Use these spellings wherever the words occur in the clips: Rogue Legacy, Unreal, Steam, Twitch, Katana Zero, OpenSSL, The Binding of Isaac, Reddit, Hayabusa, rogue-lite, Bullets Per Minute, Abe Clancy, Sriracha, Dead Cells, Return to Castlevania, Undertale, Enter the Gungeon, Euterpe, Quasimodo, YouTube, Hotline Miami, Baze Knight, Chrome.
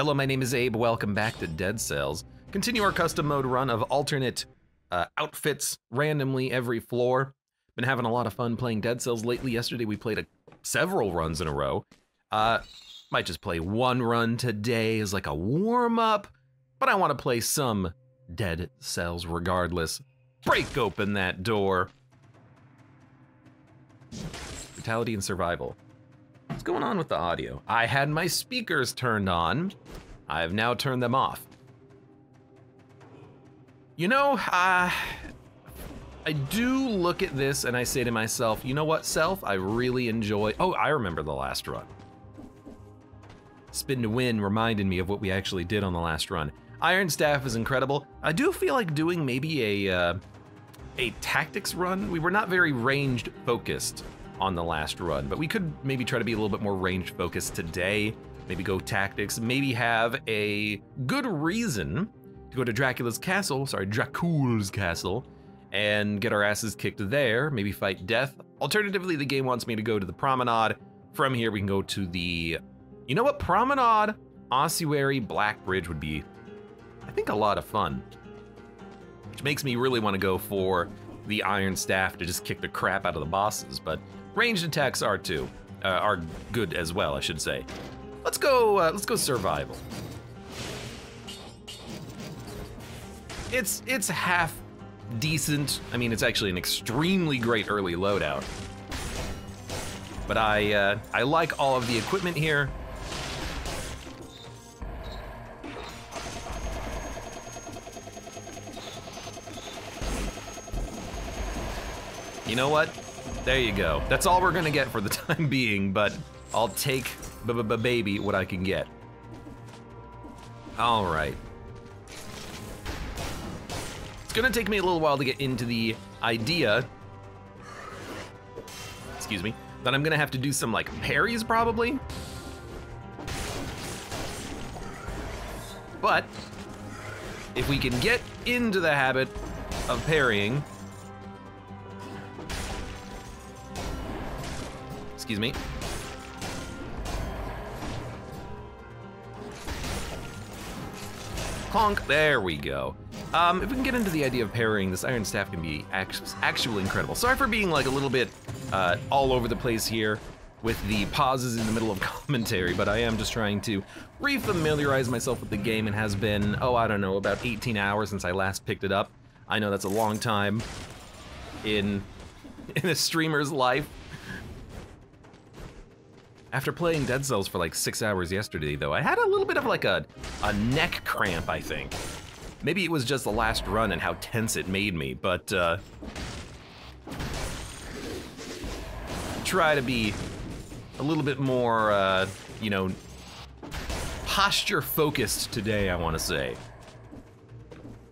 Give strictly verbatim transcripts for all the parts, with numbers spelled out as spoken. Hello, my name is Abe. Welcome back to Dead Cells. Continue our custom mode run of alternate uh, outfits randomly every floor. Been having a lot of fun playing Dead Cells lately. Yesterday we played a, several runs in a row. Uh, might just play one run today as like a warm-up, but I want to play some Dead Cells regardless. Break open that door. Brutality and survival. What's going on with the audio? I had my speakers turned on. I've now turned them off. You know, uh, I do look at this and I say to myself, you know what, self? I really enjoy... Oh, I remember the last run. Spin to win reminded me of what we actually did on the last run. Iron Staff is incredible. I do feel like doing maybe a uh, a tactics run. We were not very ranged focused on the last run, but we could maybe try to be a little bit more ranged focused today. Maybe go tactics, maybe have a good reason to go to Dracula's castle, sorry, Dracula's castle, and get our asses kicked there, maybe fight death. Alternatively, the game wants me to go to the promenade. From here, we can go to the, you know what, promenade, ossuary, Blackbridge would be, I think, a lot of fun, which makes me really want to go for the Iron Staff to just kick the crap out of the bosses, but ranged attacks are too, uh, are good as well, I should say. Let's go, uh, let's go survival. It's, it's half decent. I mean, it's actually an extremely great early loadout, but I, uh, I like all of the equipment here. You know what? There you go. That's all we're gonna get for the time being, but I'll take b-b-b-baby what I can get. All right. It's gonna take me a little while to get into the idea, excuse me, that I'm gonna have to do some like parries probably. But if we can get into the habit of parrying, excuse me. Clonk, there we go. Um, if we can get into the idea of parrying, this Iron Staff can be act actually incredible. Sorry for being like a little bit uh, all over the place here with the pauses in the middle of commentary, but I am just trying to re-familiarize myself with the game. It has been, oh, I don't know, about eighteen hours since I last picked it up. I know that's a long time in, in a streamer's life. After playing Dead Cells for like six hours yesterday, though, I had a little bit of like a, a neck cramp, I think. Maybe it was just the last run and how tense it made me, but uh, try to be a little bit more, uh, you know, posture focused today, I want to say.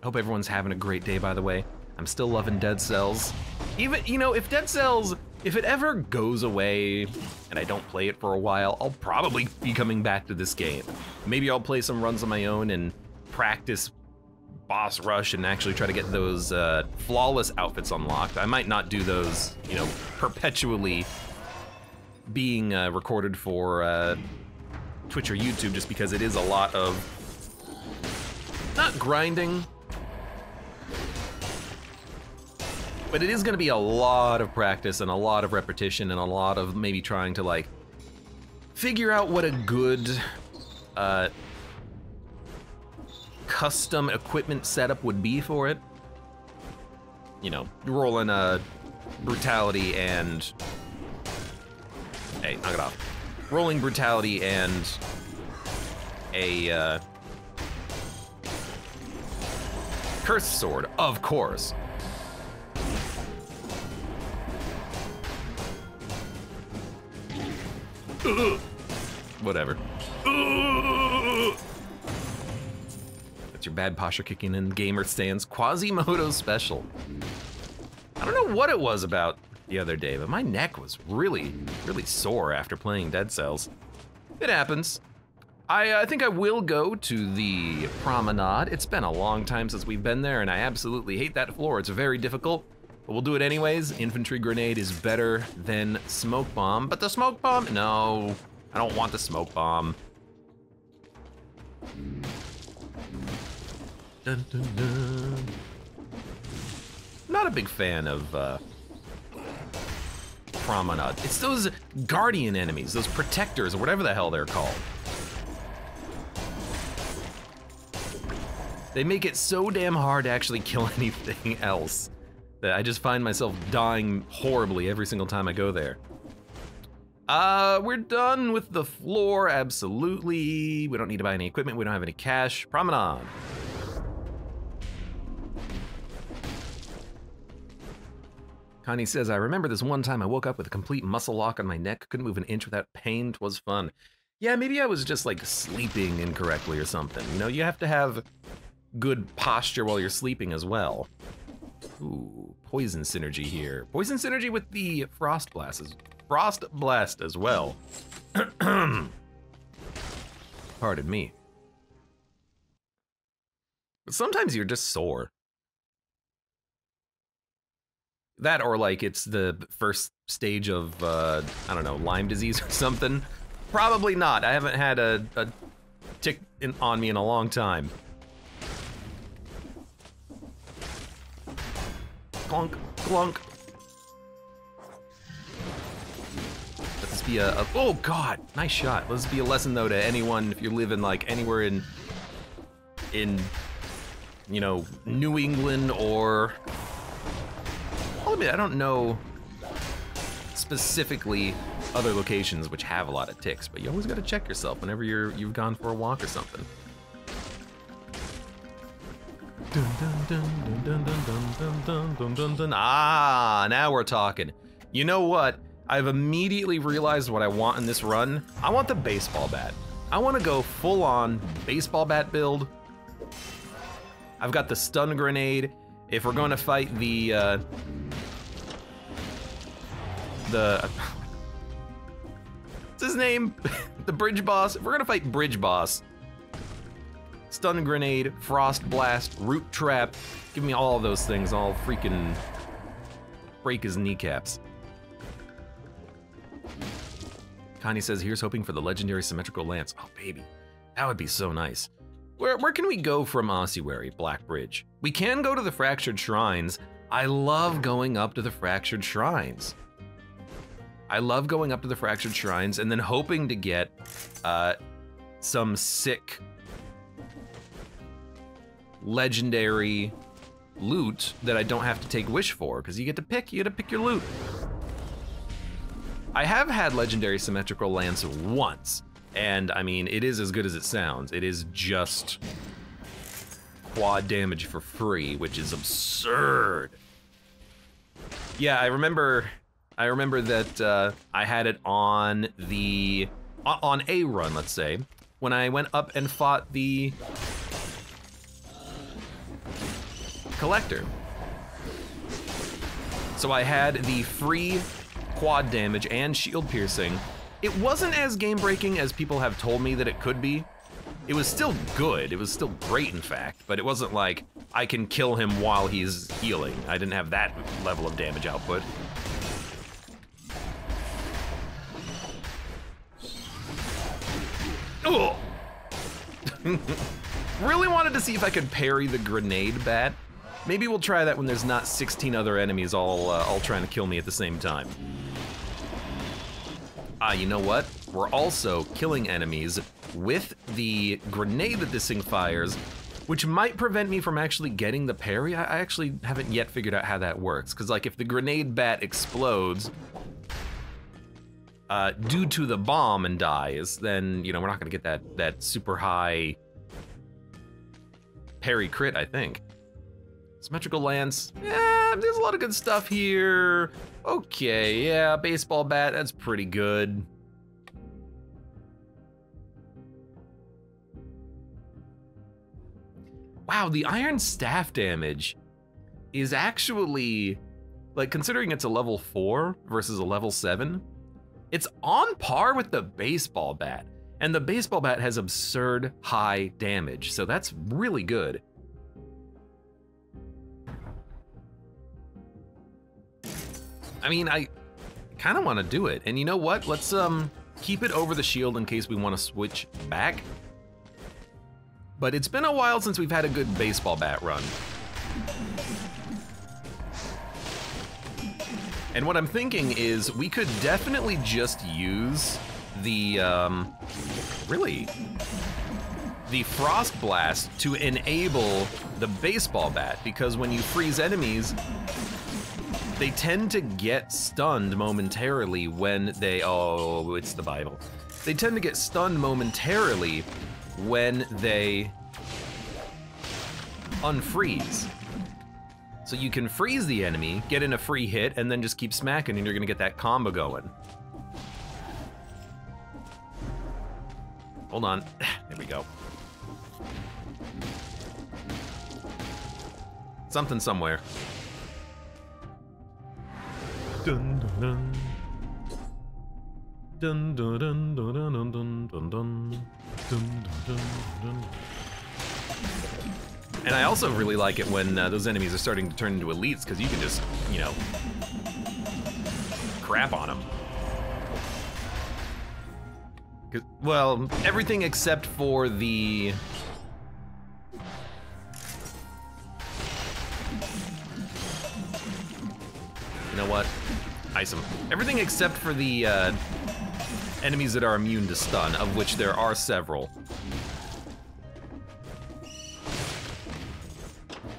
Hope everyone's having a great day, by the way. I'm still loving Dead Cells. Even, you know, if Dead Cells, if it ever goes away and I don't play it for a while, I'll probably be coming back to this game. Maybe I'll play some runs on my own and practice boss rush and actually try to get those uh, flawless outfits unlocked. I might not do those, you know, perpetually being uh, recorded for uh, Twitch or YouTube, just because it is a lot of not grinding, but it is gonna be a lot of practice and a lot of repetition and a lot of maybe trying to like figure out what a good uh, custom equipment setup would be for it. You know, rolling a brutality and, hey, knock it off. Rolling brutality and a uh, cursed sword, of course. Whatever. That's your bad posture kicking in, gamer stands. Quasimodo special. I don't know what it was about the other day, but my neck was really, really sore after playing Dead Cells. It happens. I, uh, I think I will go to the promenade. It's been a long time since we've been there, and I absolutely hate that floor. It's very difficult. But we'll do it anyways. Infantry grenade is better than smoke bomb, but the smoke bomb, no, I don't want the smoke bomb. Dun, dun, dun. Not a big fan of uh, Promenade. It's those guardian enemies, those protectors, or whatever the hell they're called. They make it so damn hard to actually kill anything else that I just find myself dying horribly every single time I go there. Uh, we're done with the floor, absolutely. We don't need to buy any equipment, we don't have any cash. Promenade. Connie says, I remember this one time I woke up with a complete muscle lock on my neck, couldn't move an inch without pain, twas fun. Yeah, maybe I was just like sleeping incorrectly or something. You know, you have to have good posture while you're sleeping as well. Ooh, poison synergy here. Poison synergy with the frost blasts. Frost blast as well. Pardon me. But sometimes you're just sore. That or like it's the first stage of, uh, I don't know, Lyme disease or something. Probably not. I haven't had a, a tick in, on me in a long time. Clunk, clunk. Let this be a, a, oh God, nice shot. Let this be a lesson though to anyone if you're living like anywhere in, in, you know, New England or, I'll admit, I don't know specifically other locations which have a lot of ticks, but you always gotta check yourself whenever you're, you've gone for a walk or something. Dun, dun, dun, dun, dun, dun, dun, dun, dun, dun. Ah, now we're talking. You know what? I've immediately realized what I want in this run. I want the baseball bat. I want to go full on baseball bat build. I've got the stun grenade. If we're going to fight the, uh, the, what's his name? The bridge boss. If we're going to fight bridge boss, stun grenade, frost blast, root trap, give me all of those things. I'll freaking break his kneecaps. Connie says, here's hoping for the legendary symmetrical lance. Oh baby, that would be so nice. Where, where can we go from Ossuary, Blackbridge? We can go to the Fractured Shrines. I love going up to the Fractured Shrines. I love going up to the Fractured Shrines and then hoping to get uh, some sick legendary loot that I don't have to take wish for, because you get to pick, you get to pick your loot. I have had legendary symmetrical lance once, and I mean, it is as good as it sounds. It is just quad damage for free, which is absurd. Yeah, I remember, I remember that uh, I had it on the, on a run, let's say, when I went up and fought the Collector. So I had the free quad damage and shield piercing. It wasn't as game breaking as people have told me that it could be. It was still good, it was still great in fact, but it wasn't like I can kill him while he's healing. I didn't have that level of damage output. Ugh. Really wanted to see if I could parry the grenade bat. Maybe we'll try that when there's not sixteen other enemies all uh, all trying to kill me at the same time. Ah, you know what? We're also killing enemies with the grenade that this thing fires, which might prevent me from actually getting the parry. I, I actually haven't yet figured out how that works, because like if the grenade bat explodes uh, due to the bomb and dies, then you know we're not gonna get that that super high parry crit, I think. Symmetrical lance, yeah, there's a lot of good stuff here. Okay, yeah, baseball bat, that's pretty good. Wow, the iron staff damage is actually, like considering it's a level four versus a level seven, it's on par with the baseball bat. And the baseball bat has absurd high damage, so that's really good. I mean, I kind of want to do it, and you know what? Let's um keep it over the shield in case we want to switch back. But it's been a while since we've had a good baseball bat run. And what I'm thinking is we could definitely just use the, um, really, the Frost Blast to enable the baseball bat, because when you freeze enemies, they tend to get stunned momentarily when they, oh, it's the Bible. They tend to get stunned momentarily when they unfreeze. So you can freeze the enemy, get in a free hit, and then just keep smacking, and you're gonna get that combo going. Hold on, there we go. Something somewhere. Dun dun dun dun dun dun dun dun dun dun dun dun. And I also really like it when uh, those enemies are starting to turn into elites, because you can just, you know, crap on them. 'Cause, well, everything except for the... You know what? Ice them. Everything except for the uh, enemies that are immune to stun, of which there are several.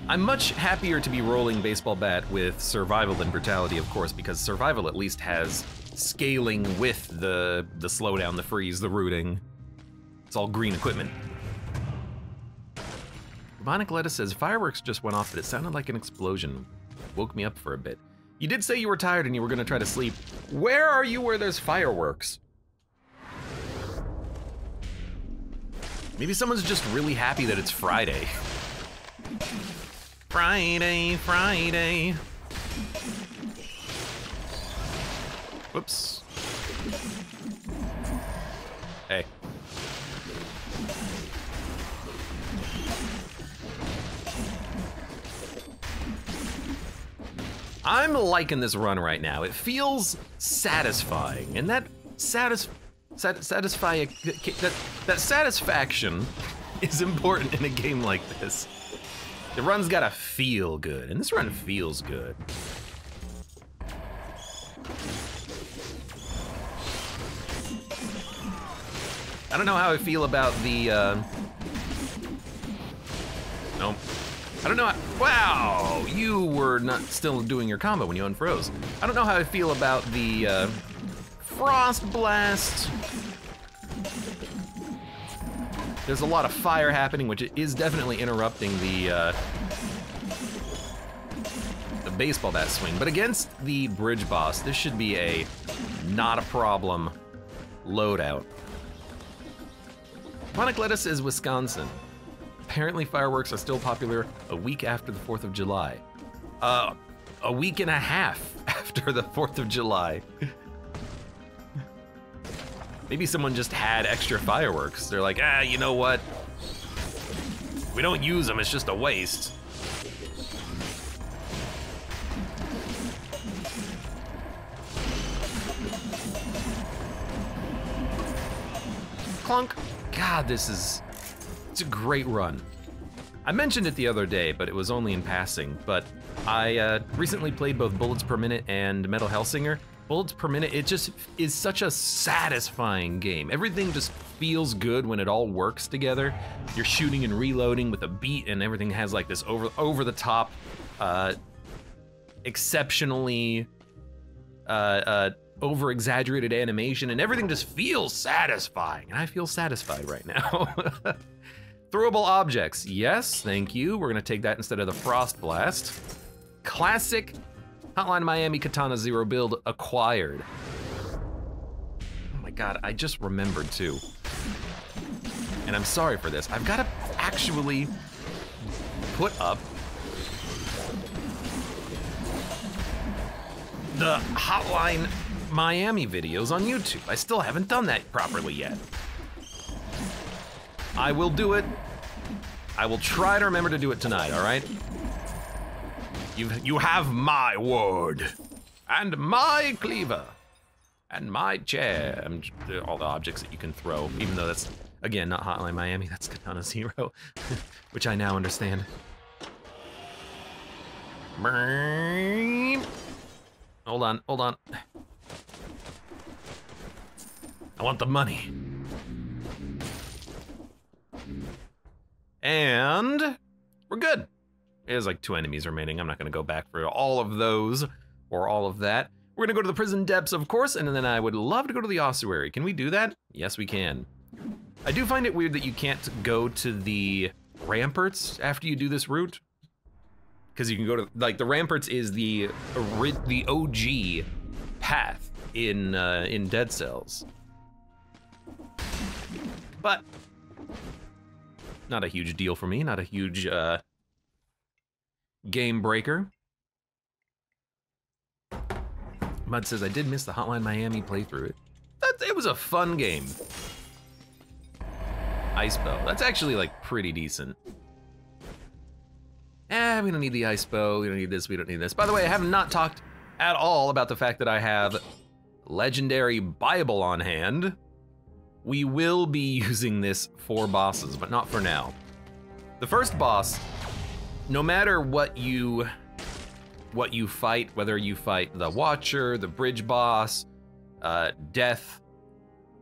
I'm much happier to be rolling baseball bat with survival than brutality, of course, because survival at least has scaling with the the slowdown, the freeze, the rooting. It's all green equipment. Demonic Lettuce says, fireworks just went off, but it sounded like an explosion. Woke me up for a bit. You did say you were tired and you were gonna try to sleep. Where are you where there's fireworks? Maybe someone's just really happy that it's Friday. Friday, Friday. Whoops. Hey. I'm liking this run right now. It feels satisfying, and that satis sat satisfy that that satisfaction is important in a game like this. The run's gotta feel good, and this run feels good. I don't know how I feel about the, uh... nope. I don't know how... Wow! You were not still doing your combo when you unfroze. I don't know how I feel about the, uh... Frost Blast. There's a lot of fire happening, which is definitely interrupting the uh, the baseball bat swing. But against the bridge boss, this should be a not a problem loadout. Demonic Lettuce is Wisconsin. Apparently fireworks are still popular a week after the fourth of July. Uh, a week and a half after the fourth of July. Maybe someone just had extra fireworks. They're like, ah, you know what? We don't use them, it's just a waste. Clunk. God, this is, it's a great run. I mentioned it the other day, but it was only in passing, but I uh, recently played both Bullets Per Minute and Metal Hellsinger. Bullets Per Minute, it just is such a satisfying game. Everything just feels good when it all works together. You're shooting and reloading with a beat, and everything has like this over, over the top, uh, exceptionally uh, uh, over-exaggerated animation, and everything just feels satisfying, and I feel satisfied right now. Throwable objects, yes, thank you. We're gonna take that instead of the Frost Blast. Classic Hotline Miami Katana Zero build acquired. Oh my God, I just remembered too. And I'm sorry for this. I've gotta actually put up the Hotline Miami videos on YouTube. I still haven't done that properly yet. I will do it. I will try to remember to do it tonight, all right? You've, you have my word, and my cleaver, and my chair, and all the objects that you can throw, even though that's Again, not Hotline Miami, that's Katana Zero, which I now understand. Hold on, hold on. I want the money. And we're good. There's like two enemies remaining. I'm not gonna go back for all of those or all of that. We're gonna go to the prison depths, of course, and then I would love to go to the ossuary. Can we do that? Yes, we can. I do find it weird that you can't go to the ramparts after you do this route. Because you can go to, like, the ramparts is the the O G path in uh, in Dead Cells. But not a huge deal for me, not a huge uh, game breaker. Mud says, I did miss the Hotline Miami playthrough. It, that, it was a fun game. Ice bow, that's actually like pretty decent. Eh, we don't need the ice bow, we don't need this, we don't need this. By the way, I have not talked at all about the fact that I have Legendary Bible on hand. We will be using this for bosses, but not for now. The first boss, no matter what you what you fight, whether you fight the Watcher, the Bridge boss, uh, Death,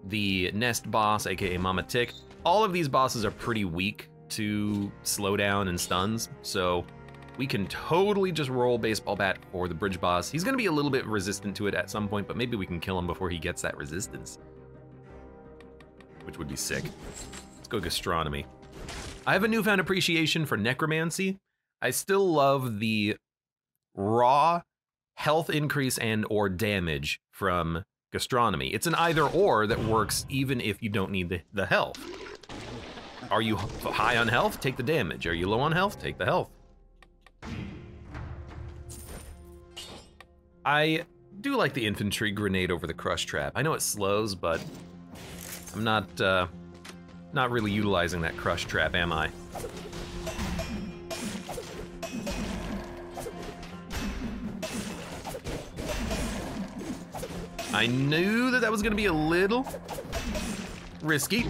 the Nest boss, aka Mama Tick, all of these bosses are pretty weak to slowdown and stuns, so we can totally just roll Baseball Bat for the Bridge boss. He's gonna be a little bit resistant to it at some point, but maybe we can kill him before he gets that resistance, which would be sick. Let's go Gastronomy. I have a newfound appreciation for Necromancy. I still love the raw health increase and or damage from Gastronomy. It's an either or that works even if you don't need the, the health. Are you high on health? Take the damage. Are you low on health? Take the health. I do like the Infantry Grenade over the Crush Trap. I know it slows, but I'm not, uh, not really utilizing that Crush Trap, am I? I knew that that was gonna be a little risky.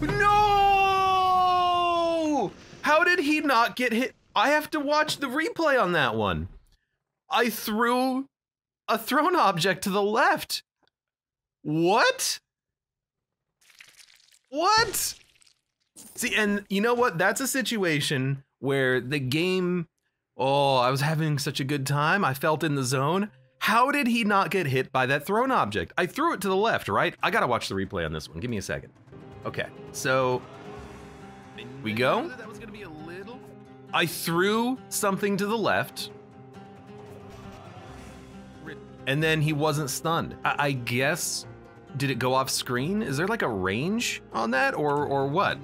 No! How did he not get hit? I have to watch the replay on that one. I threw a thrown object to the left. What? What? See, and you know what? That's a situation where the game, oh, I was having such a good time. I felt in the zone. How did he not get hit by that thrown object? I threw it to the left, right? I gotta watch the replay on this one. Give me a second. Okay, so we go. I threw something to the left. And then he wasn't stunned. I, I guess, did it go off screen? Is there like a range on that or, or what?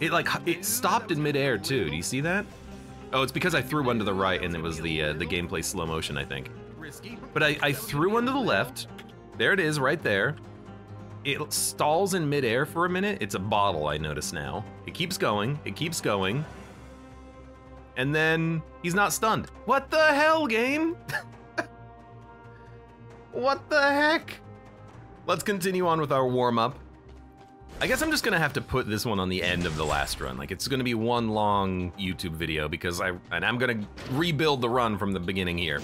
It like, it stopped in midair too. Do you see that? Oh, it's because I threw one to the right and it was the uh, the gameplay slow motion, I think. But I, I threw one to the left. There it is, right there. It stalls in midair for a minute. It's a bottle, I notice now. It keeps going, it keeps going. And then he's not stunned. What the hell, game? What the heck? Let's continue on with our warm-up. I guess I'm just gonna have to put this one on the end of the last run. Like, it's gonna be one long YouTube video because I, and I'm gonna rebuild the run from the beginning here.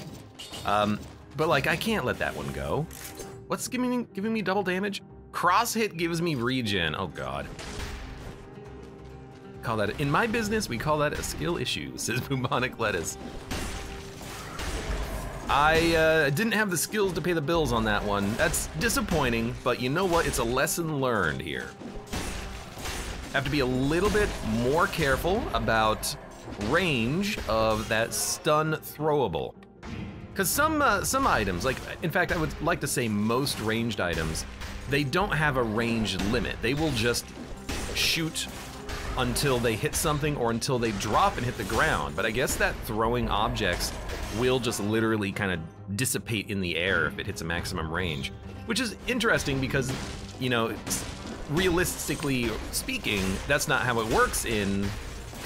Um, but like, I can't let that one go. What's giving me, giving me double damage? Cross hit gives me regen, oh God. Call that, in my business, we call that a skill issue, says Bubonic Lettuce. I uh, didn't have the skills to pay the bills on that one. That's disappointing, but you know what? It's a lesson learned here. Have to be a little bit more careful about range of that stun throwable. Because some uh, some items, like, in fact, I would like to say most ranged items, they don't have a range limit. They will just shoot until they hit something or until they drop and hit the ground. But I guess that throwing objects will just literally kind of dissipate in the air if it hits a maximum range, which is interesting because, you know, realistically speaking, that's not how it works in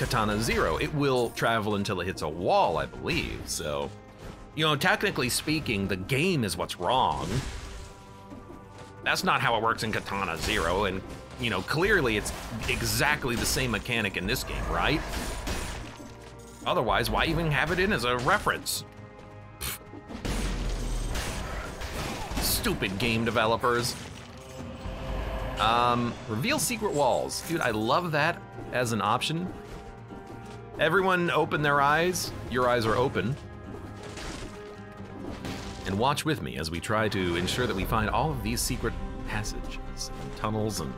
Katana Zero. It will travel until it hits a wall, I believe, so. You know, technically speaking, the game is what's wrong. That's not how it works in Katana Zero, and, you know, clearly it's exactly the same mechanic in this game, right? Otherwise, why even have it in as a reference? Stupid game developers. Um, reveal secret walls. Dude, I love that as an option. Everyone open their eyes. Your eyes are open. And watch with me as we try to ensure that we find all of these secret passages and tunnels and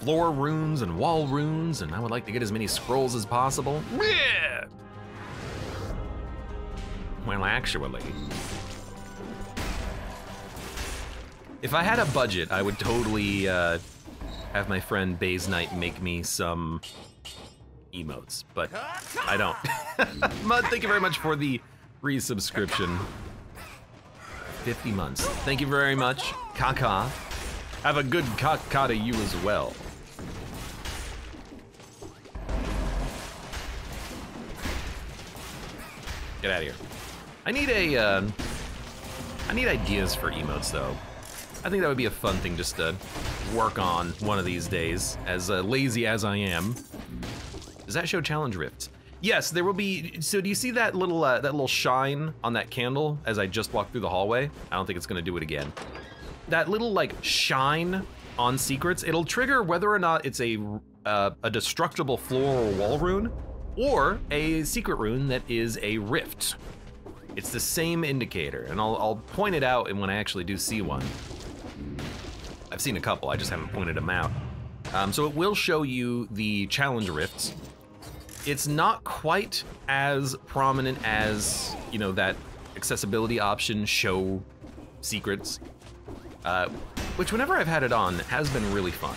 floor runes and wall runes, and I would like to get as many scrolls as possible. Yeah. Well, actually, if I had a budget, I would totally uh, have my friend Baze Knight make me some emotes, but I don't. Mud, thank you very much for the resubscription. fifty months. Thank you very much, Kaka. Have a good Kaka to you as well. Get out of here. I need a, uh, I need ideas for emotes, though. I think that would be a fun thing just to work on one of these days, as uh, lazy as I am. Does that show challenge rifts? Yes, there will be. So do you see that little uh, that little shine on that candle as I just walked through the hallway? I don't think it's gonna do it again. That little like shine on secrets, it'll trigger whether or not it's a uh, a destructible floor or wall rune, or a secret rune that is a rift. It's the same indicator, and I'll, I'll point it out when I actually do see one. I've seen a couple, I just haven't pointed them out. Um, so it will show you the challenge rifts. It's not quite as prominent as, you know, that accessibility option, show secrets, uh, which whenever I've had it on has been really fun,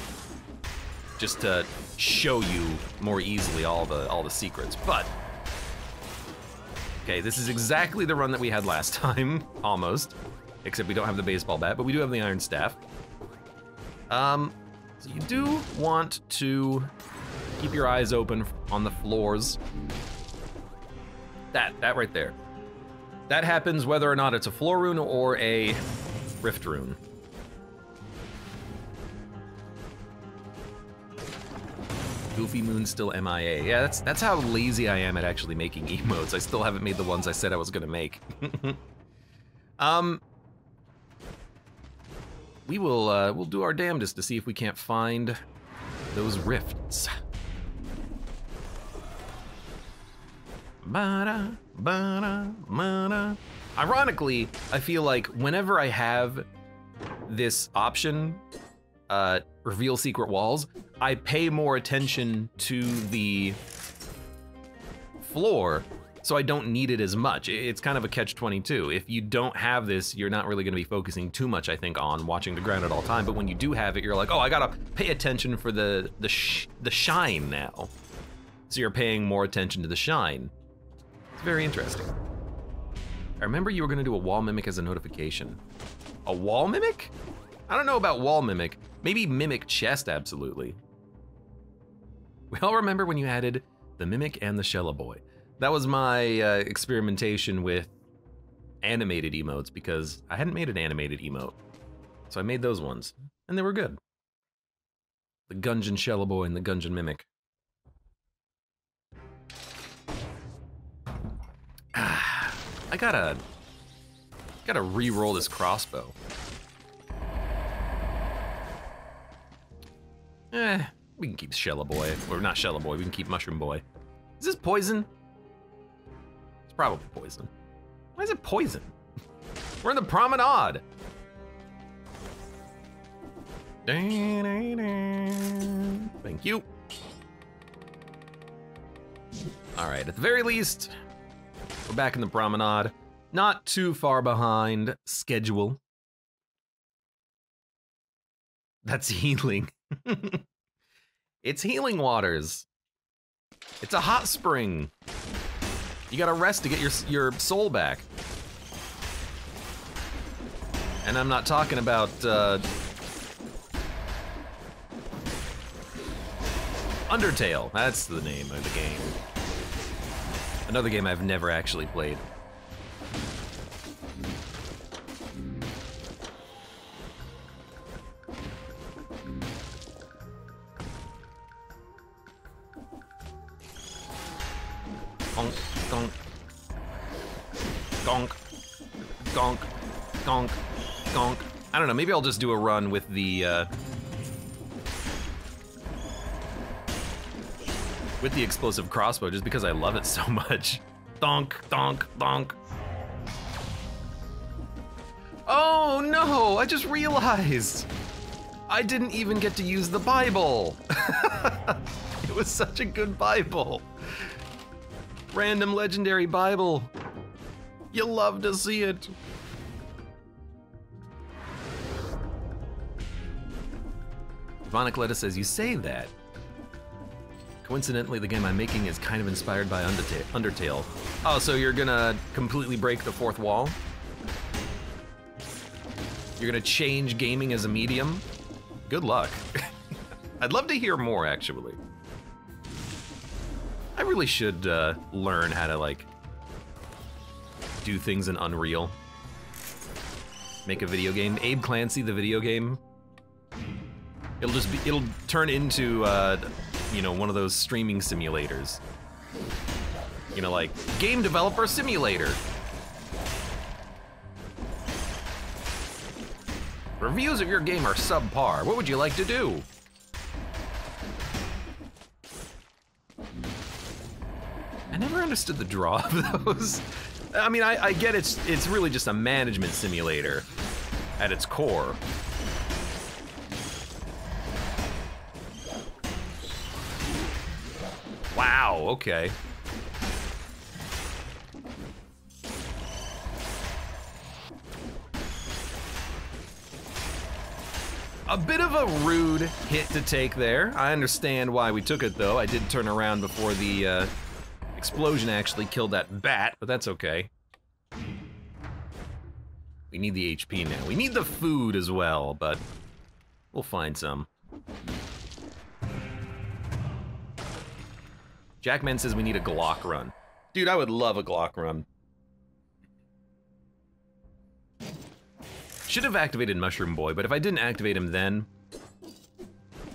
just to show you more easily all the all the secrets. But okay, this is exactly the run that we had last time, almost, except we don't have the baseball bat, but we do have the iron staff. Um, so you do want to keep your eyes open on the floors. That, that right there. That happens whether or not it's a floor rune or a rift rune. Goofy Moon still M I A. Yeah, that's, that's how lazy I am at actually making emotes. I still haven't made the ones I said I was gonna make. um. We will, uh, we'll do our damnedest to see if we can't find those rifts. Ba-da, ba-da, ba-da. Ironically, I feel like whenever I have this option, uh, reveal secret walls, I pay more attention to the floor, so I don't need it as much. It's kind of a catch twenty-two. If you don't have this, you're not really gonna be focusing too much, I think, on watching the ground at all time, but when you do have it, you're like, oh, I gotta pay attention for the the, sh the shine now. So you're paying more attention to the shine. It's very interesting. I remember you were gonna do a wall mimic as a notification. A wall mimic? I don't know about wall mimic. Maybe mimic chest, absolutely. We all remember when you added the mimic and the shellaboy. That was my uh, experimentation with animated emotes, because I hadn't made an animated emote. So I made those ones, and they were good. The Gungeon Shellaboy and the Gungeon Mimic. Ah, I gotta, gotta re-roll this crossbow. Eh, we can keep Shellaboy, or not Shellaboy, we can keep Mushroom Boy. Is this poison? Probably poison. Why is it poison? We're in the promenade. Thank you. All right, at the very least, we're back in the promenade. Not too far behind schedule. That's healing. It's healing waters. It's a hot spring. You gotta rest to get your your soul back. And I'm not talking about uh, Undertale. That's the name of the game. Another game I've never actually played. Gonk, gonk. Gonk. Gonk. Gonk. Gonk. I don't know, maybe I'll just do a run with the, uh... with the explosive crossbow, just because I love it so much. Donk, donk, donk. Oh no, I just realized! I didn't even get to use the Bible! It was such a good Bible. Random legendary Bible. You love to see it. Vonic Letta says, you say that. Coincidentally, the game I'm making is kind of inspired by Undertale. Undertale. Oh, so you're gonna completely break the fourth wall? You're gonna change gaming as a medium? Good luck. I'd love to hear more, actually. I really should uh, learn how to, like, do things in Unreal. Make a video game. Abe Clancy, the video game. It'll just be, it'll turn into, uh, you know, one of those streaming simulators. You know, like, game developer simulator. Reviews of your game are subpar. What would you like to do? I never understood the draw of those. I mean, I, I get it's, it's really just a management simulator at its core. Wow, okay. A bit of a rude hit to take there. I understand why we took it, though. I did turn around before the uh, explosion actually killed that bat, but that's okay. We need the H P now. We need the food as well, but we'll find some. Jackman says we need a Glock run. Dude, I would love a Glock run. Should have activated Mushroom Boy, but if I didn't activate him then,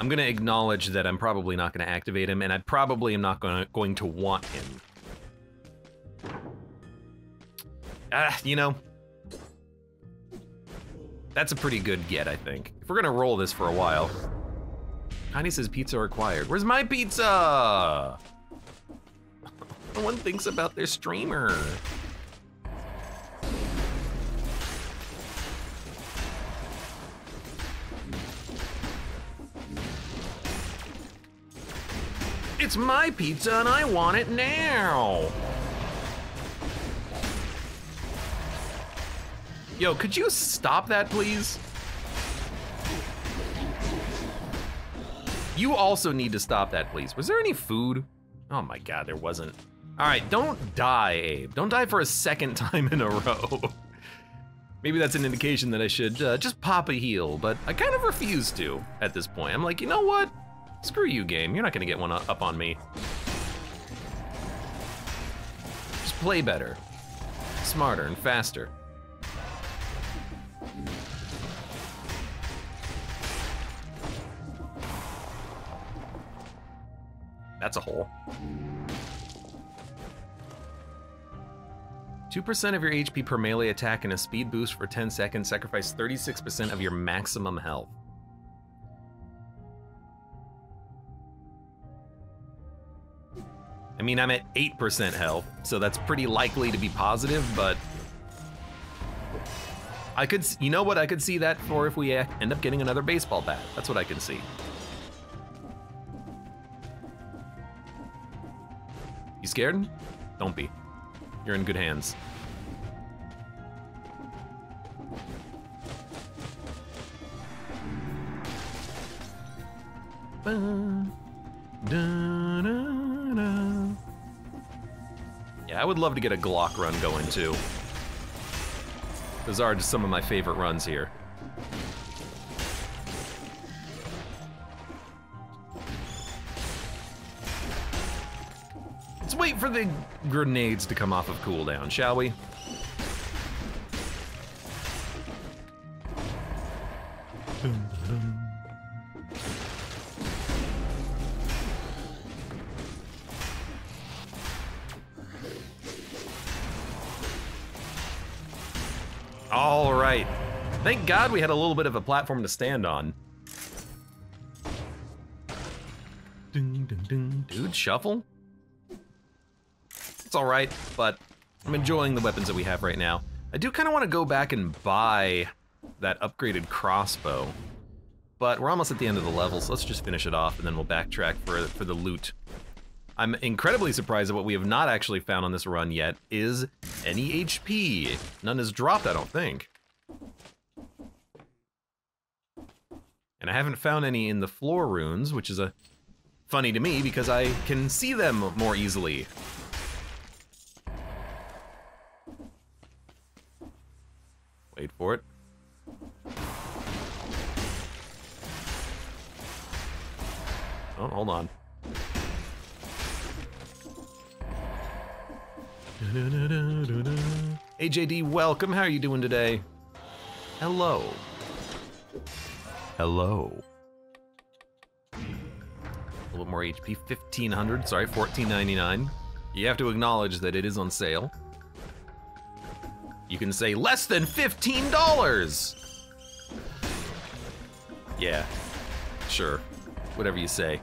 I'm gonna acknowledge that I'm probably not gonna activate him, and I probably am not gonna, going to want him. Ah, you know, that's a pretty good get, I think. If we're gonna roll this for a while. Connie says pizza required. Where's my pizza? No one thinks about their streamer. It's my pizza and I want it now. Yo, could you stop that, please? You also need to stop that, please. Was there any food? Oh my God, there wasn't. All right, don't die, Abe. Don't die for a second time in a row. Maybe that's an indication that I should uh, just pop a heal, but I kind of refuse to at this point. I'm like, you know what? Screw you, game. You're not gonna get one up on me. Just play better, smarter, and faster. That's a hole. two percent of your H P per melee attack and a speed boost for ten seconds, sacrifice thirty-six percent of your maximum health. I mean, I'm at eight percent health, so that's pretty likely to be positive, but I could, you know what I could see that for if we end up getting another baseball bat. That's what I could see. You scared? Don't be. You're in good hands. Yeah, I would love to get a Glock run going too. Those are just some of my favorite runs here. Let's wait for the grenades to come off of cooldown, shall we? Dum, dum. All right. Thank God we had a little bit of a platform to stand on. Dude, shuffle? It's all right, but I'm enjoying the weapons that we have right now. I do kind of want to go back and buy that upgraded crossbow, but we're almost at the end of the level, so let's just finish it off and then we'll backtrack for, for the loot. I'm incredibly surprised that what we have not actually found on this run yet is any H P. None has dropped, I don't think. And I haven't found any in the floor runes, which is a funny to me because I can see them more easily. Wait for it. Oh, hold on. A J D, welcome. How are you doing today? Hello. Hello. A little more H P, fifteen hundred, sorry, fourteen ninety-nine. You have to acknowledge that it is on sale. You can say less than fifteen dollars! Yeah, sure, whatever you say.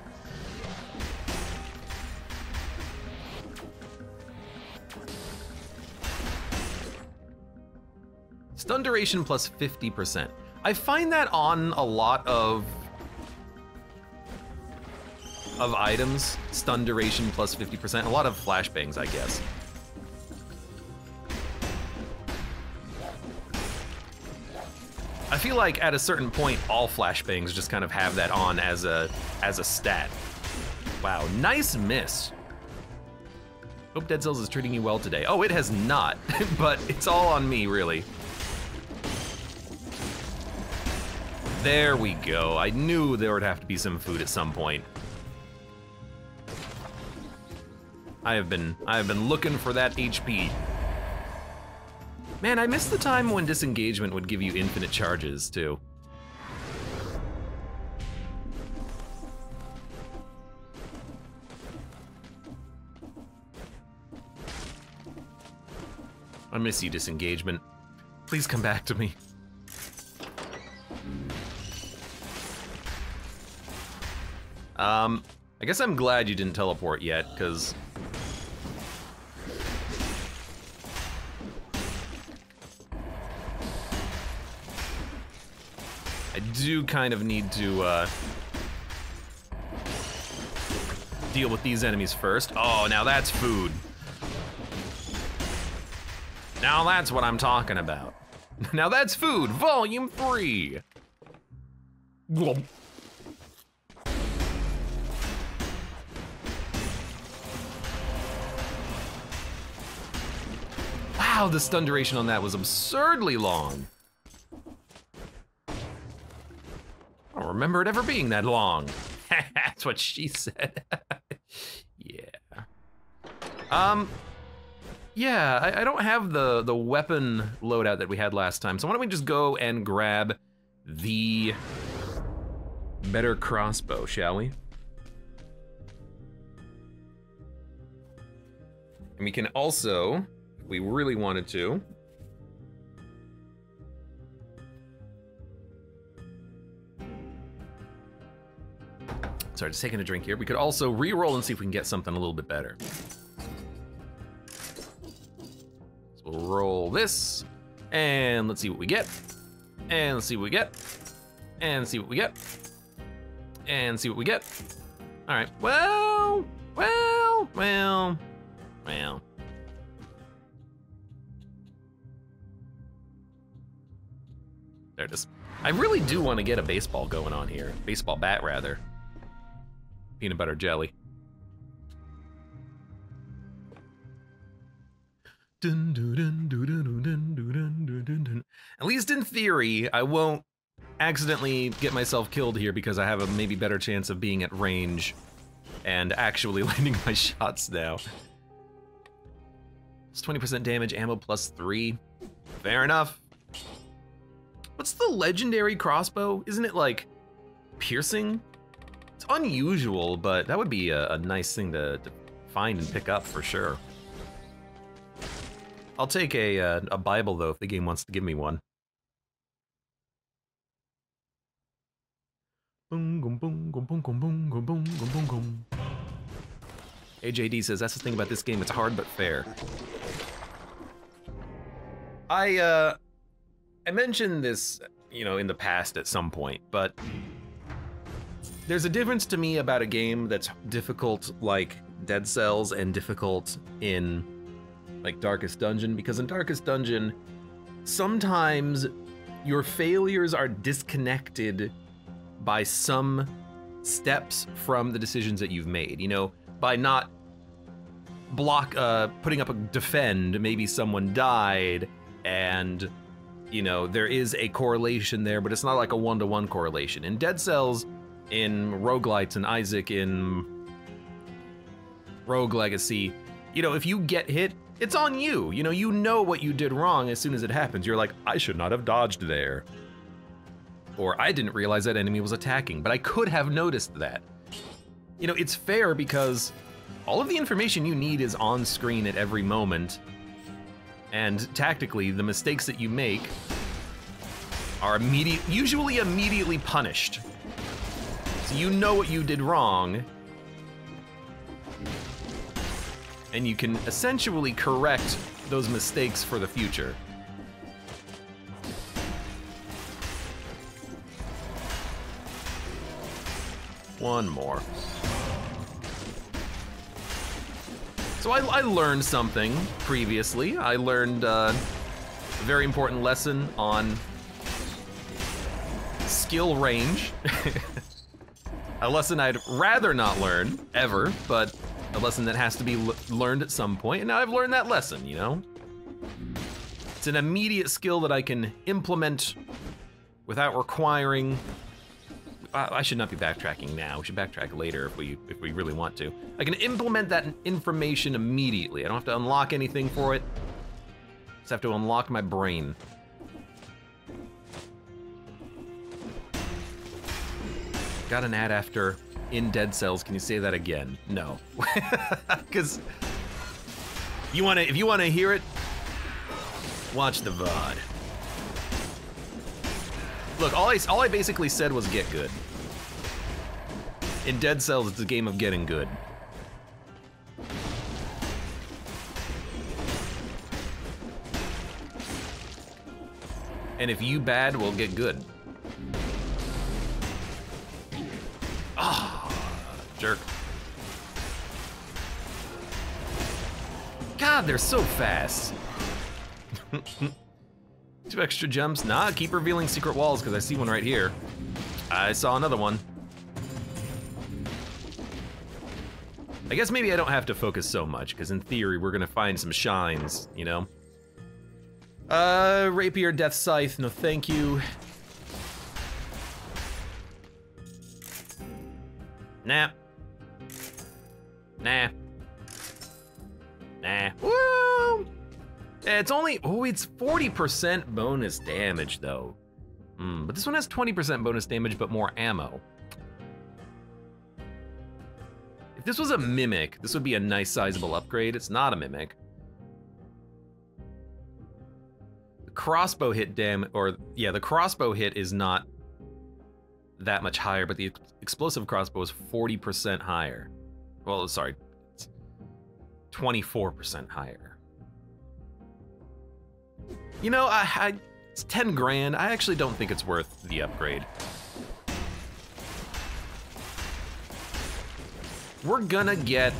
Stun duration plus fifty percent. I find that on a lot of of items, stun duration plus fifty percent. A lot of flashbangs, I guess. I feel like at a certain point, all flashbangs just kind of have that on as a as a stat. Wow, nice miss. Hope Dead Cells is treating you well today. Oh, it has not, but it's all on me, really. There we go. I knew there would have to be some food at some point. I have been, I have been looking for that H P. Man, I miss the time when disengagement would give you infinite charges, too. I miss you, disengagement. Please come back to me. Um, I guess I'm glad you didn't teleport yet, because... I do kind of need to uh, deal with these enemies first. Oh, now that's food. Now that's what I'm talking about. Now that's food, volume three. Whoa. Wow, the stun duration on that was absurdly long. I don't remember it ever being that long. That's what she said. Yeah. Um, yeah, I, I don't have the, the weapon loadout that we had last time, so why don't we just go and grab the better crossbow, shall we? And we can also... we really wanted to. Sorry, just taking a drink here. We could also re-roll and see if we can get something a little bit better. So we'll roll this, and let's see what we get. And let's see what we get. And see what we get. And see what we get. All right, well, well, well, well. There it is. I really do want to get a baseball going on here. Baseball bat, rather. Peanut butter jelly. Dun, dun, dun, dun, dun, dun, dun, dun, dun. At least in theory, I won't accidentally get myself killed here because I have a maybe better chance of being at range and actually landing my shots now. It's twenty percent damage, ammo plus three. Fair enough. What's the legendary crossbow? Isn't it like piercing? It's unusual, but that would be a, a nice thing to, to find and pick up for sure. I'll take a, a, a Bible though if the game wants to give me one. Boom, boom, boom, boom, boom, boom, boom, boom, boom, boom. A J D says, that's the thing about this game, it's hard but fair. I, uh, I mentioned this, you know, in the past at some point, but there's a difference to me about a game that's difficult like Dead Cells and difficult in, like, Darkest Dungeon, because in Darkest Dungeon, sometimes your failures are disconnected by some steps from the decisions that you've made, you know? By not block, uh, putting up a defend, maybe someone died, and, you know, there is a correlation there, but it's not like a one-to-one correlation. In Dead Cells, in Roguelites, and Isaac, in Rogue Legacy, you know, if you get hit, it's on you. You know, you know what you did wrong as soon as it happens. You're like, I should not have dodged there. Or I didn't realize that enemy was attacking, but I could have noticed that. You know, it's fair because all of the information you need is on screen at every moment, and tactically, the mistakes that you make are immediate, usually immediately punished. So you know what you did wrong, and you can essentially correct those mistakes for the future. One more. So I, I learned something previously. I learned uh, a very important lesson on skill range. A lesson I'd rather not learn ever, but a lesson that has to be l learned at some point. And now I've learned that lesson, you know? It's an immediate skill that I can implement without requiring... I should not be backtracking now. We should backtrack later if we if we really want to. I can implement that information immediately. I don't have to unlock anything for it. Just have to unlock my brain. Got an ad after in Dead Cells. Can you say that again? No, because you want to. If you want to hear it, watch the V O D. Look, all I, all I basically said was get good. In Dead Cells, it's a game of getting good. And if you bad, we'll get good. Ah, jerk. God, they're so fast. Two extra jumps. Nah, keep revealing secret walls because I see one right here. I saw another one. I guess maybe I don't have to focus so much because in theory we're gonna find some shines, you know? Uh, Rapier, Death Scythe, no thank you. Nah. Nah. Nah. Woo! It's only, oh, it's forty percent bonus damage, though. Mm, but this one has twenty percent bonus damage, but more ammo. If this was a mimic, this would be a nice sizable upgrade. It's not a mimic. The crossbow hit damage, or yeah, the crossbow hit is not that much higher, but the explosive crossbow is forty percent higher. Well, sorry, it's twenty-four percent higher. You know, I, I, it's ten grand. I actually don't think it's worth the upgrade. We're gonna get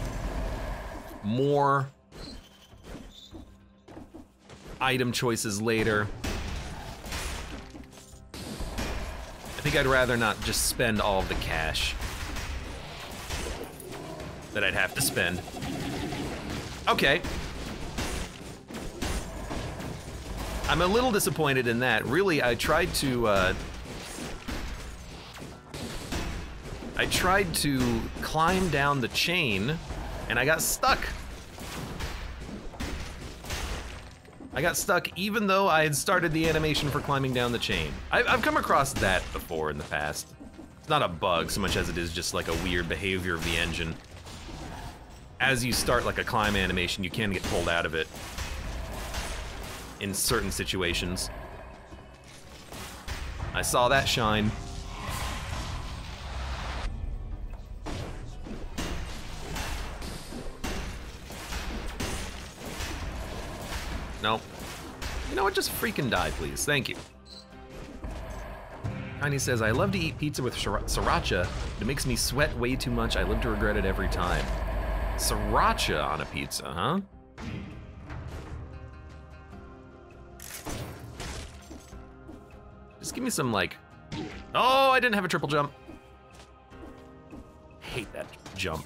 more item choices later. I think I'd rather not just spend all of the cash that I'd have to spend. Okay. I'm a little disappointed in that. Really, I tried to, uh, I tried to climb down the chain and I got stuck. I got stuck even though I had started the animation for climbing down the chain. I've, I've come across that before in the past. It's not a bug so much as it is just like a weird behavior of the engine. As you start like a climb animation, you can get pulled out of it in certain situations. I saw that shine. Nope. You know what? Just freaking die, please. Thank you. Tiny says, I love to eat pizza with sriracha. It makes me sweat way too much. I live to regret it every time. Sriracha on a pizza, huh? Just give me some, like... Oh, I didn't have a triple jump. I hate that jump.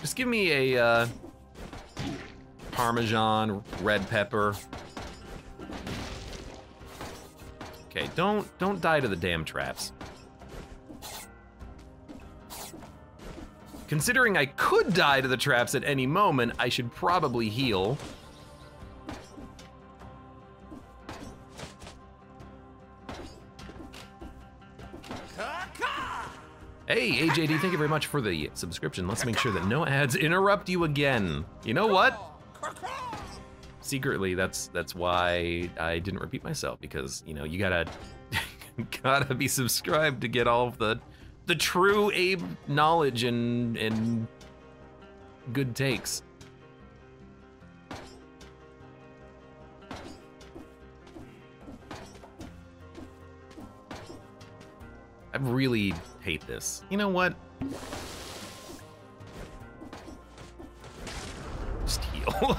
Just give me a uh, Parmesan, red pepper. Okay, don't don't die to the damn traps. Considering I could die to the traps at any moment, I should probably heal. Hey, A J D, thank you very much for the subscription. Let's make sure that no ads interrupt you again. You know what? Secretly, that's that's why I didn't repeat myself, because, you know, you gotta gotta be subscribed to get all of the the true Abe knowledge and and good takes. I really hate this. You know what? Just heal.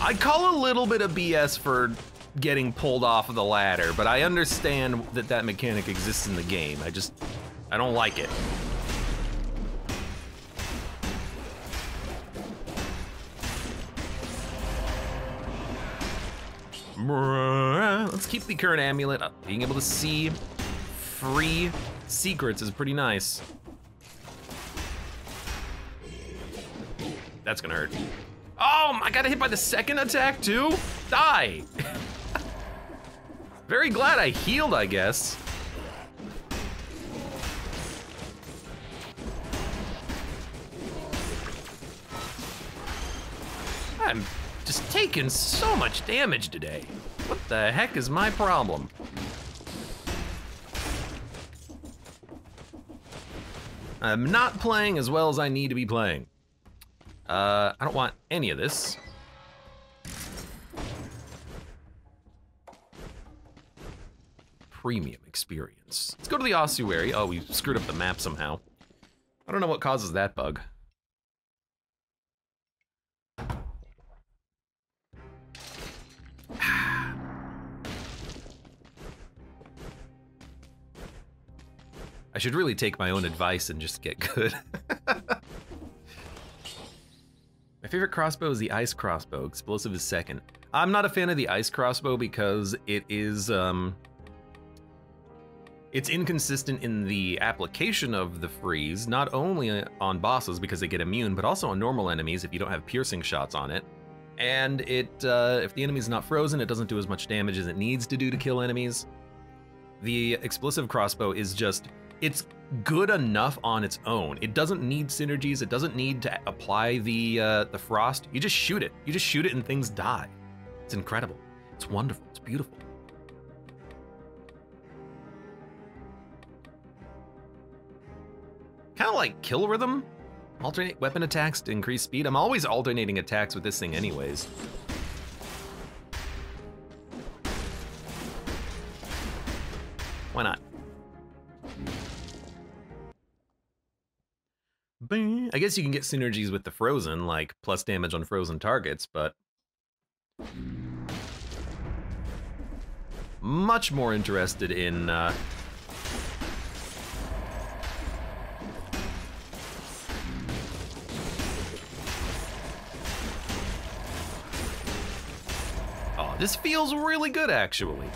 I call a little bit of B S for getting pulled off of the ladder, but I understand that that mechanic exists in the game. I just, I don't like it. Let's keep the current amulet up. Being able to see free secrets is pretty nice. That's gonna hurt. Oh, I got hit by the second attack too? Die! Very glad I healed, I guess. I'm just taking so much damage today. What the heck is my problem? I'm not playing as well as I need to be playing. Uh, I don't want any of this. Premium experience. Let's go to the ossuary. Oh, we screwed up the map somehow. I don't know what causes that bug. I should really take my own advice and just get good. My favorite crossbow is the ice crossbow. Explosive is second. I'm not a fan of the ice crossbow because it is, um, it's inconsistent in the application of the freeze, not only on bosses because they get immune, but also on normal enemies if you don't have piercing shots on it. And it, uh, if the enemy's not frozen, it doesn't do as much damage as it needs to do to kill enemies. The explosive crossbow is just, it's good enough on its own. It doesn't need synergies. It doesn't need to apply the uh, the frost. You just shoot it. You just shoot it and things die. It's incredible. It's wonderful. It's beautiful. Kind of like kill rhythm. Alternate weapon attacks to increase speed. I'm always alternating attacks with this thing anyways. Why not? I guess you can get synergies with the frozen, like plus damage on frozen targets, but much more interested in uh, oh, this feels really good, actually.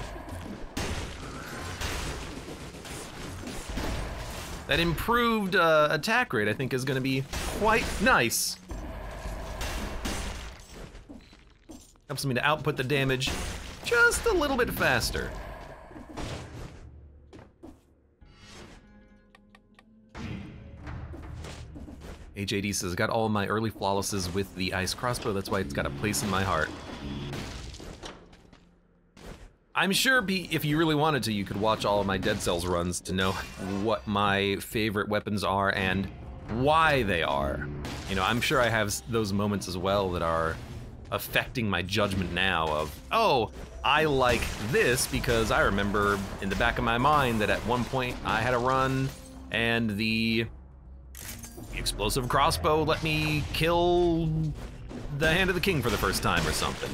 That improved uh, attack rate, I think, is gonna be quite nice. Helps me to output the damage just a little bit faster. A J D says, got all my early flawlesses with the ice crossbow, that's why it's got a place in my heart. I'm sure if you really wanted to, you could watch all of my Dead Cells runs to know what my favorite weapons are and why they are. You know, I'm sure I have those moments as well that are affecting my judgment now of, oh, I like this because I remember in the back of my mind that at one point I had a run and the explosive crossbow let me kill the Hand of the King for the first time or something.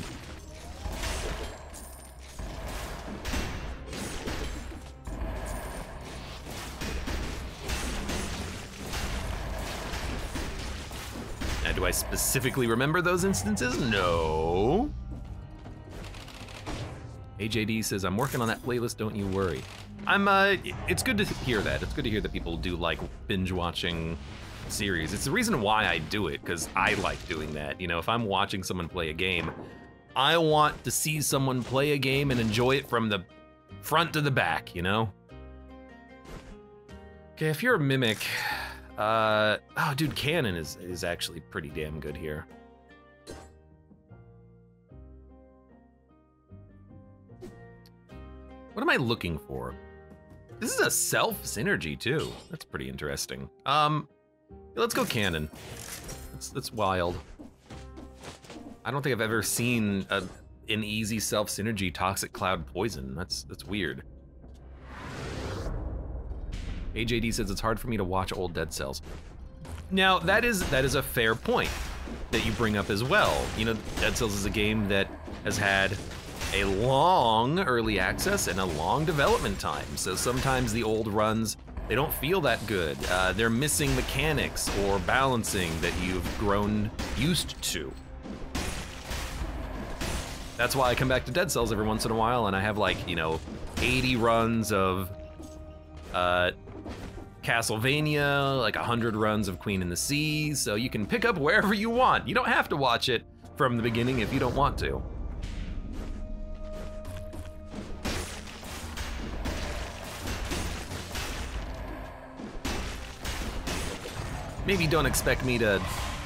Now, do I specifically remember those instances? No. A J D says, I'm working on that playlist, don't you worry. I'm, uh, it's good to hear that. It's good to hear that people do like binge watching series. It's the reason why I do it, because I like doing that. You know, if I'm watching someone play a game, I want to see someone play a game and enjoy it from the front to the back, you know? Okay, if you're a mimic, uh, oh, dude, Canon is, is actually pretty damn good here. What am I looking for? This is a self synergy too. That's pretty interesting. Um, let's go Canon. That's, that's wild. I don't think I've ever seen a, an easy self synergy toxic cloud poison. That's that's weird. A J D says it's hard for me to watch old Dead Cells. Now that is that is a fair point that you bring up as well. You know, Dead Cells is a game that has had a long early access and a long development time. So sometimes the old runs, they don't feel that good. Uh, they're missing mechanics or balancing that you've grown used to. That's why I come back to Dead Cells every once in a while and I have like, you know, eighty runs of uh, Castlevania, like one hundred runs of Queen and the Sea. So you can pick up wherever you want. You don't have to watch it from the beginning if you don't want to. Maybe don't expect me to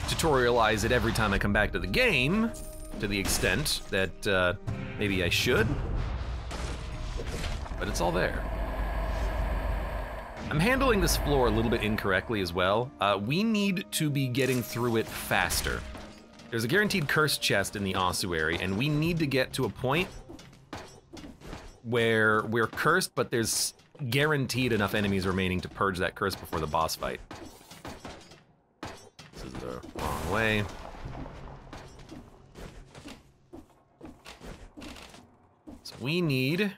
tutorialize it every time I come back to the game, to the extent that uh, maybe I should, but it's all there. I'm handling this floor a little bit incorrectly as well. Uh, we need to be getting through it faster. There's a guaranteed curse chest in the ossuary, and we need to get to a point where we're cursed, but there's guaranteed enough enemies remaining to purge that curse before the boss fight. This is the wrong way. So we need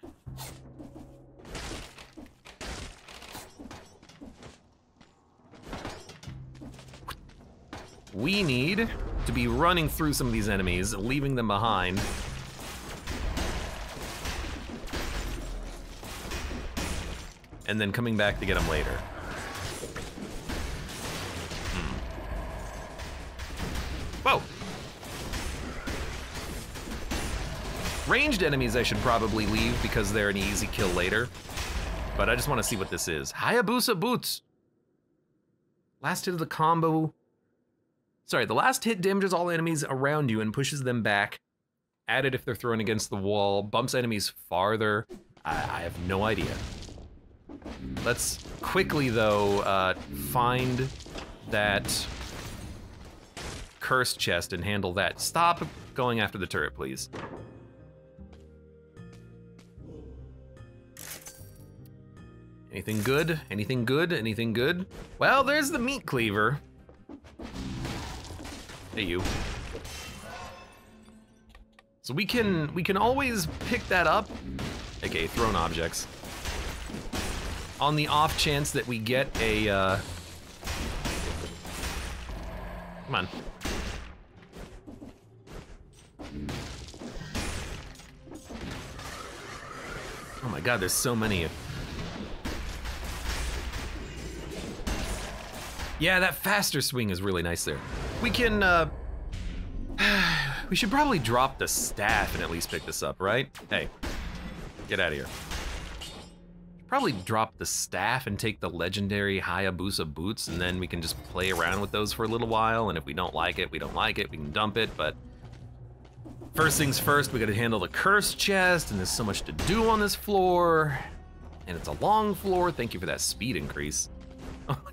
we need to be running through some of these enemies, leaving them behind. And then coming back to get them later. Whoa! Ranged enemies I should probably leave because they're an easy kill later. But I just want to see what this is. Hayabusa Boots! Last hit of the combo. Sorry, the last hit damages all enemies around you and pushes them back. Add it if they're thrown against the wall. Bumps enemies farther. I, I have no idea. Let's quickly, though, uh, find that curse chest and handle that. Stop going after the turret, please. Anything good? Anything good? Anything good? Well, there's the meat cleaver. Hey, you. So we can we can always pick that up. Okay, thrown objects. On the off chance that we get a. Uh... Come on. Oh my god, there's so many of... Yeah, that faster swing is really nice there. We can, uh... we should probably drop the staff and at least pick this up, right? Hey, get out of here. Probably drop the staff and take the legendary Hayabusa boots, and then we can just play around with those for a little while, and if we don't like it, we don't like it, we can dump it, but... First things first, we gotta handle the curse chest, and there's so much to do on this floor. And it's a long floor, thank you for that speed increase.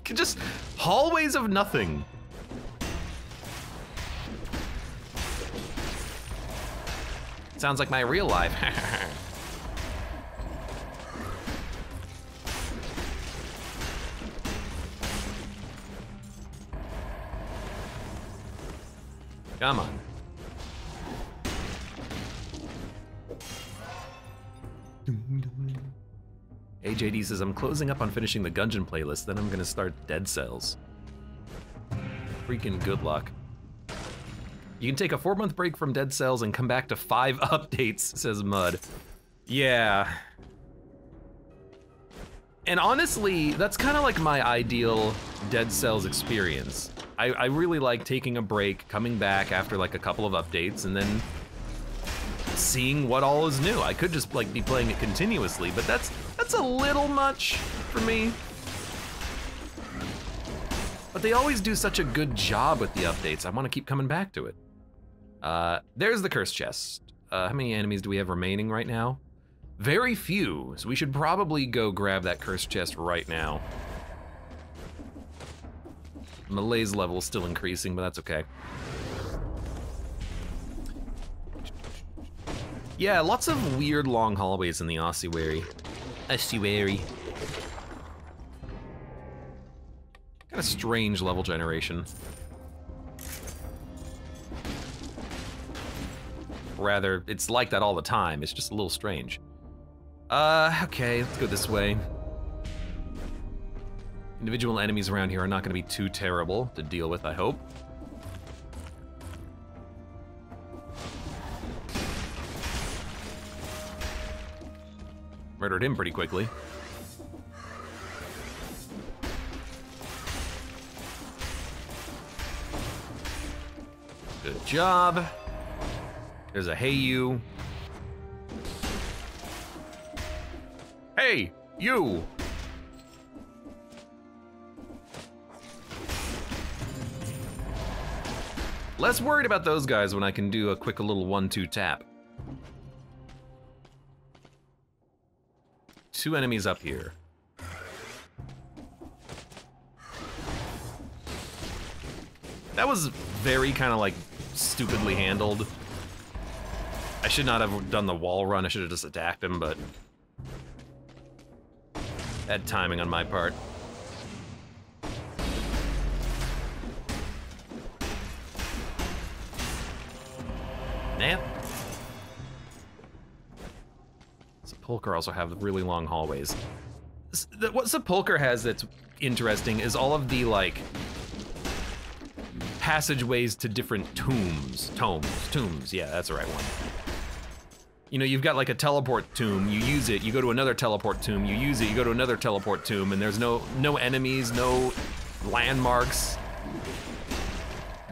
Just hallways of nothing. Sounds like my real life. Come on. A J D says, I'm closing up on finishing the Gungeon playlist, then I'm gonna start Dead Cells. Freaking good luck. You can take a four month break from Dead Cells and come back to five updates, says Mud. Yeah. And honestly, that's kind of like my ideal Dead Cells experience. I, I really like taking a break, coming back after like a couple of updates, and then seeing what all is new. I could just like be playing it continuously, but that's that's a little much for me. But they always do such a good job with the updates. I want to keep coming back to it. Uh, there's the curse chest. Uh, how many enemies do we have remaining right now? Very few, so we should probably go grab that curse chest right now. Melee's level is still increasing, but that's okay. Yeah, lots of weird long hallways in the ossuary. Ossuary. Kind of strange level generation. Rather, it's like that all the time. It's just a little strange. Uh, okay, let's go this way. Individual enemies around here are not going to be too terrible to deal with, I hope. Murdered him pretty quickly. Good job. There's a hey you. Hey, you. Less worried about those guys when I can do a quick little one two tap. Two enemies up here. That was very kind of like stupidly handled. I should not have done the wall run. I should have just attacked him, but bad timing on my part. Nah. Sepulchre also have really long hallways. What Sepulchre has that's interesting is all of the like passageways to different tombs, tomes, tombs. Yeah, that's the right one. You know, you've got like a teleport tomb. You use it. You go to another teleport tomb. You use it. You go to another teleport tomb, and there's no no enemies, no landmarks.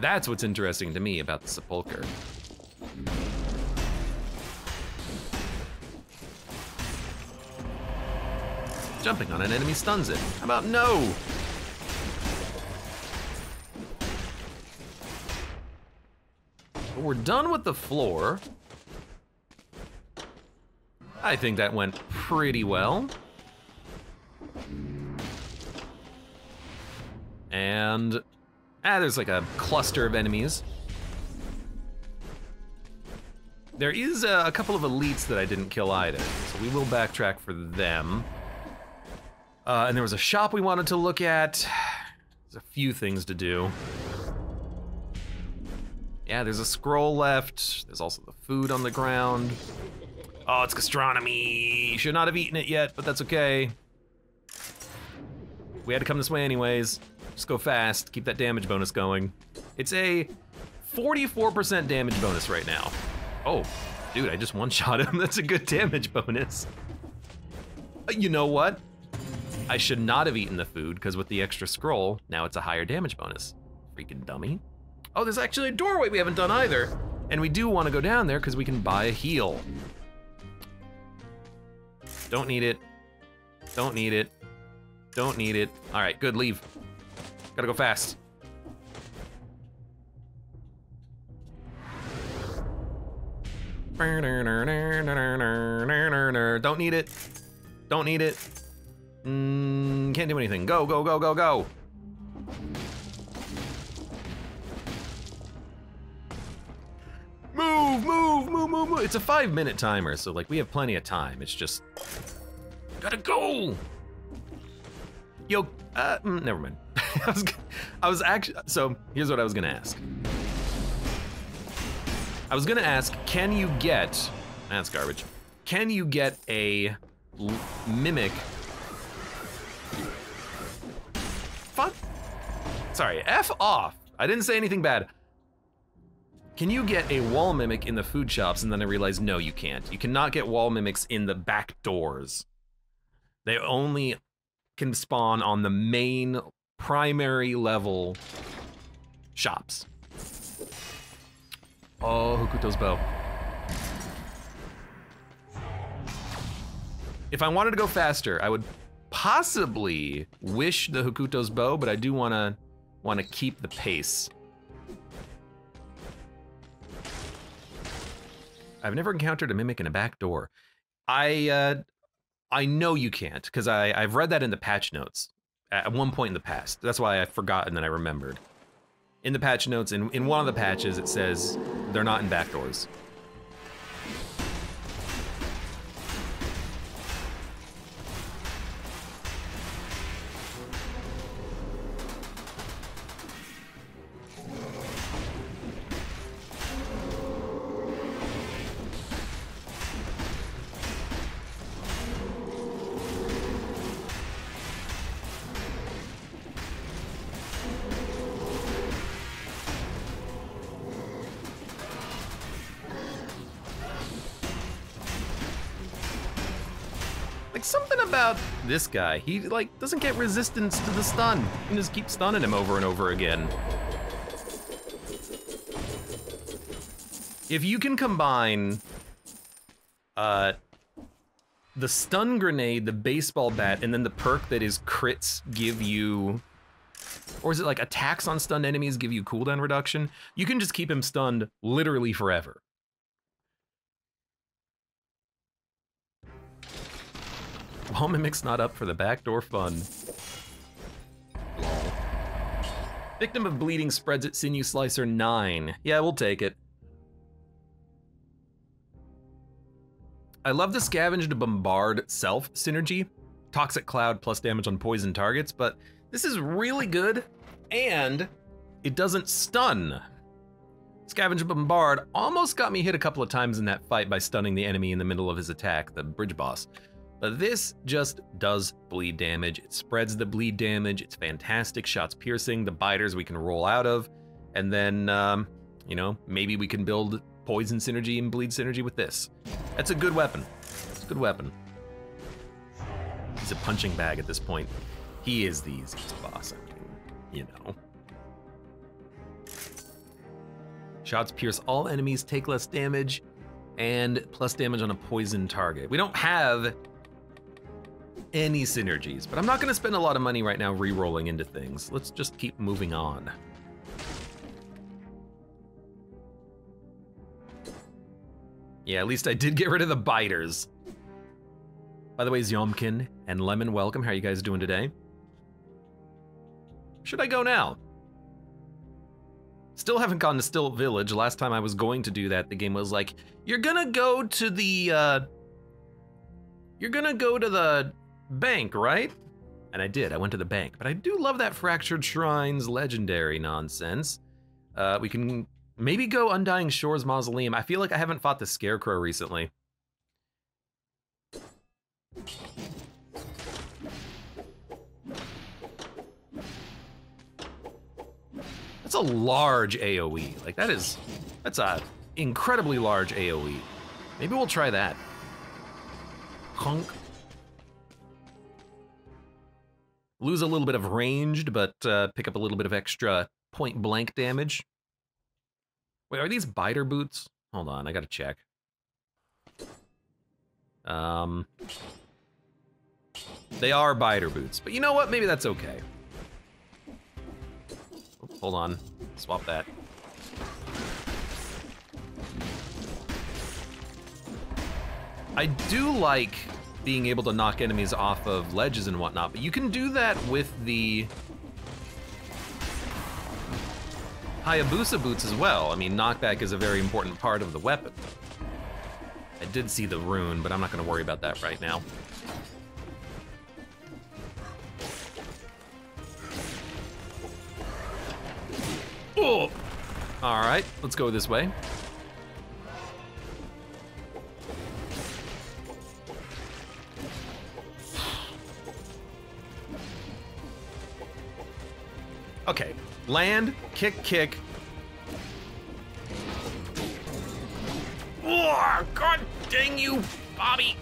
That's what's interesting to me about the Sepulchre. Jumping on an enemy stuns it. How about no? But we're done with the floor. I think that went pretty well. And ah, there's like a cluster of enemies. There is a, a couple of elites that I didn't kill either, so we will backtrack for them. Uh, and there was a shop we wanted to look at. There's a few things to do. Yeah, there's a scroll left. There's also the food on the ground. Oh, it's gastronomy. Should not have eaten it yet, but that's okay. We had to come this way anyways. Just go fast, keep that damage bonus going. It's a forty-four percent damage bonus right now. Oh, dude, I just one-shot him. That's a good damage bonus. You know what? I should not have eaten the food, because with the extra scroll, now it's a higher damage bonus. Freaking dummy. Oh, there's actually a doorway we haven't done either. And we do want to go down there because we can buy a heal. Don't need it. Don't need it. Don't need it. All right, good, leave. Gotta go fast. Don't need it. Don't need it. Mm, can't do anything. Go, go, go, go, go. Move, move, move, move, move. It's a five minute timer, so like we have plenty of time. It's just, gotta go. Yo, uh, mm, never mind. I was, I was actually, so here's what I was gonna ask. I was gonna ask, can you get, that's garbage. Can you get a mimic? Fuck. Sorry, F off. I didn't say anything bad. Can you get a wall mimic in the food shops? And then I realized, no, you can't. You cannot get wall mimics in the back doors. They only can spawn on the main primary level shops. Oh, Hokuto's bow. If I wanted to go faster, I would possibly wish the Hokuto's bow, but I do wanna wanna keep the pace. I've never encountered a mimic in a back door. I uh, I know you can't, because I I've read that in the patch notes at one point in the past. That's why I forgot and then I remembered. In the patch notes, in in one of the patches, it says they're not in back doors. This guy, he like doesn't get resistance to the stun. You just keep stunning him over and over again. If you can combine uh, the stun grenade, the baseball bat, and then the perk that is crits give you, or is it like attacks on stunned enemies give you cooldown reduction? You can just keep him stunned literally forever. Wall mimic's not up for the backdoor fun. Victim of bleeding spreads at Sinew Slicer nine. Yeah, we'll take it. I love the scavenge to bombard self synergy. Toxic cloud plus damage on poison targets, but this is really good and it doesn't stun. Scavenge bombard almost got me hit a couple of times in that fight by stunning the enemy in the middle of his attack, the bridge boss. But this just does bleed damage. It spreads the bleed damage. It's fantastic. Shots piercing, the biters we can roll out of. And then, um, you know, maybe we can build poison synergy and bleed synergy with this. That's a good weapon. It's a good weapon. He's a punching bag at this point. He is the easiest boss, I mean, you know. Shots pierce all enemies, take less damage, and plus damage on a poison target. We don't have any synergies, but I'm not gonna spend a lot of money right now re-rolling into things. Let's just keep moving on. Yeah, at least I did get rid of the biters. By the way, Zyomkin and Lemon, welcome. How are you guys doing today? Should I go now? Still haven't gone to Still Village. Last time I was going to do that, the game was like, you're gonna go to the, uh, you're gonna go to the bank, right? And I did, I went to the bank. But I do love that Fractured Shrines legendary nonsense. Uh, we can maybe go Undying Shores Mausoleum. I feel like I haven't fought the Scarecrow recently. That's a large AoE, like that is, that's a incredibly large AoE. Maybe we'll try that. Honk. Lose a little bit of ranged, but uh, pick up a little bit of extra point blank damage. Wait, are these biter boots? Hold on, I gotta check. Um, they are biter boots, but you know what? Maybe that's okay. Hold on, swap that. I do like being able to knock enemies off of ledges and whatnot, but you can do that with the Hayabusa boots as well. I mean, knockback is a very important part of the weapon. I did see the rune, but I'm not gonna worry about that right now. Oh! All right, let's go this way. Okay, land, kick, kick. Oh, God dang you, Bobby.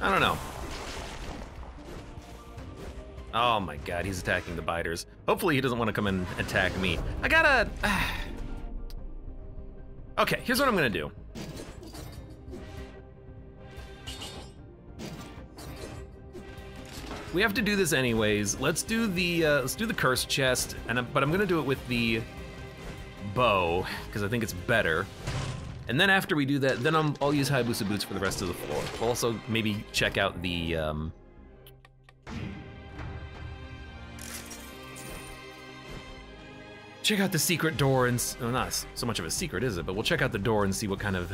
I don't know. Oh my God, he's attacking the biters. Hopefully he doesn't want to come and attack me. I gotta... Okay, here's what I'm gonna do. We have to do this anyways. Let's do the uh, let's do the curse chest, and I'm, but I'm gonna do it with the bow because I think it's better. And then after we do that, then I'm, I'll use Hayabusa boots for the rest of the floor. We'll also maybe check out the, um... check out the secret door and, oh, not so much of a secret, is it? But we'll check out the door and see what kind of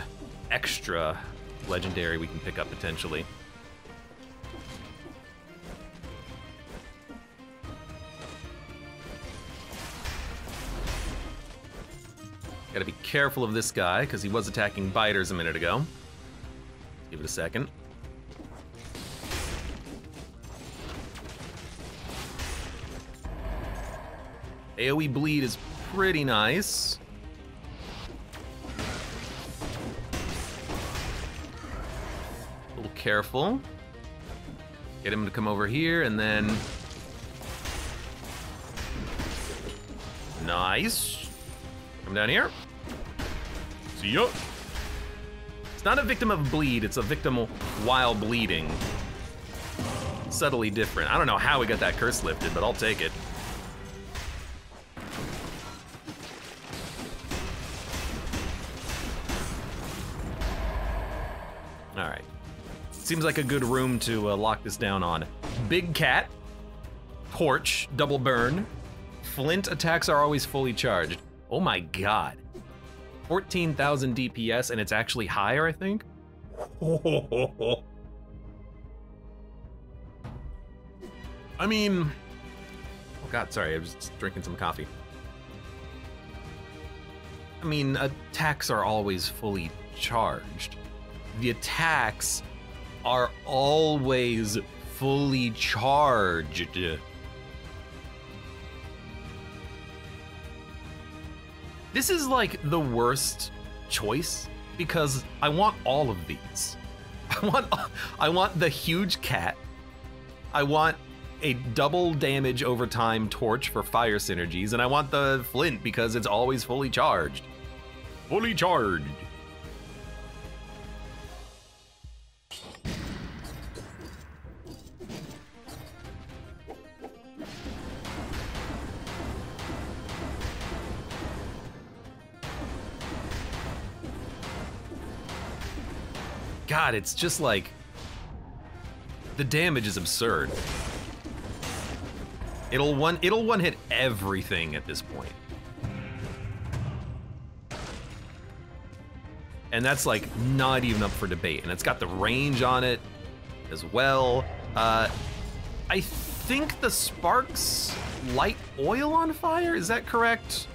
extra legendary we can pick up potentially. Gotta be careful of this guy, because he was attacking biters a minute ago. Let's give it a second. AoE bleed is pretty nice. A little careful. Get him to come over here, and then... nice. Come down here. See ya. It's not a victim of bleed, it's a victim while bleeding. Subtly different. I don't know how we got that curse lifted, but I'll take it. All right. Seems like a good room to uh, lock this down on. Big Cat, Torch, Double Burn. Flint attacks are always fully charged. Oh my God. fourteen thousand D P S, and it's actually higher, I think. I mean, oh God, sorry, I was just drinking some coffee. I mean, attacks are always fully charged. The attacks are always fully charged. This is like the worst choice because I want all of these. I want I want the huge cat. I want a double damage over time torch for fire synergies, and I want the flint because it's always fully charged. Fully charged. God, it's just like, the damage is absurd. It'll one, it'll one hit everything at this point. And that's like not even up for debate. And it's got the range on it as well. Uh, I think the sparks light oil on fire, is that correct?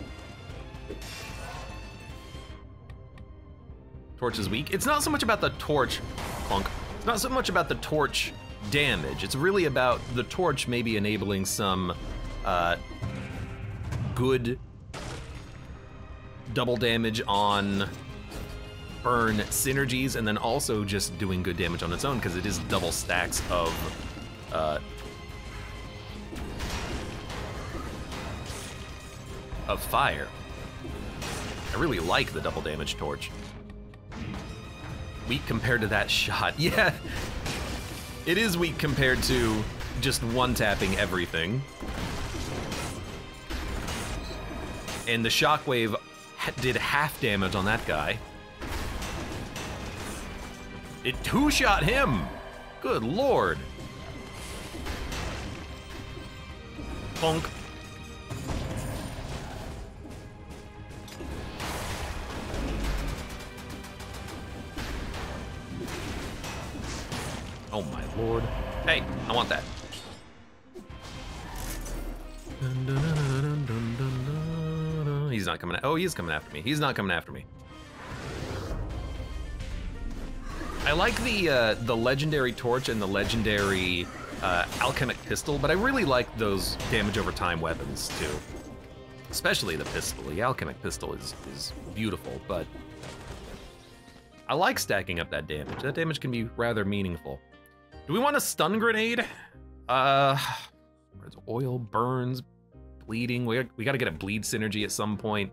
Torch is weak. It's not so much about the torch, clunk. It's not so much about the torch damage. It's really about the torch maybe enabling some uh, good double damage on burn synergies, and then also just doing good damage on its own because it is double stacks of uh, of fire. I really like the double damage torch. Weak compared to that shot. Yeah, It is weak compared to just one-tapping everything. And the shockwave did half damage on that guy. It two-shot him! Good lord. Bonk. Oh my lord. Hey, I want that. Dun, dun, dun, dun, dun, dun, dun. He's not coming. Oh, he's coming after me. He's not coming after me. I like the uh, the legendary torch and the legendary uh, alchemic pistol, but I really like those damage over time weapons too. Especially the pistol. The alchemic pistol is is beautiful, but I like stacking up that damage. That damage can be rather meaningful. Do we want a stun grenade? Uh, there's oil, burns, bleeding. We, we gotta get a bleed synergy at some point.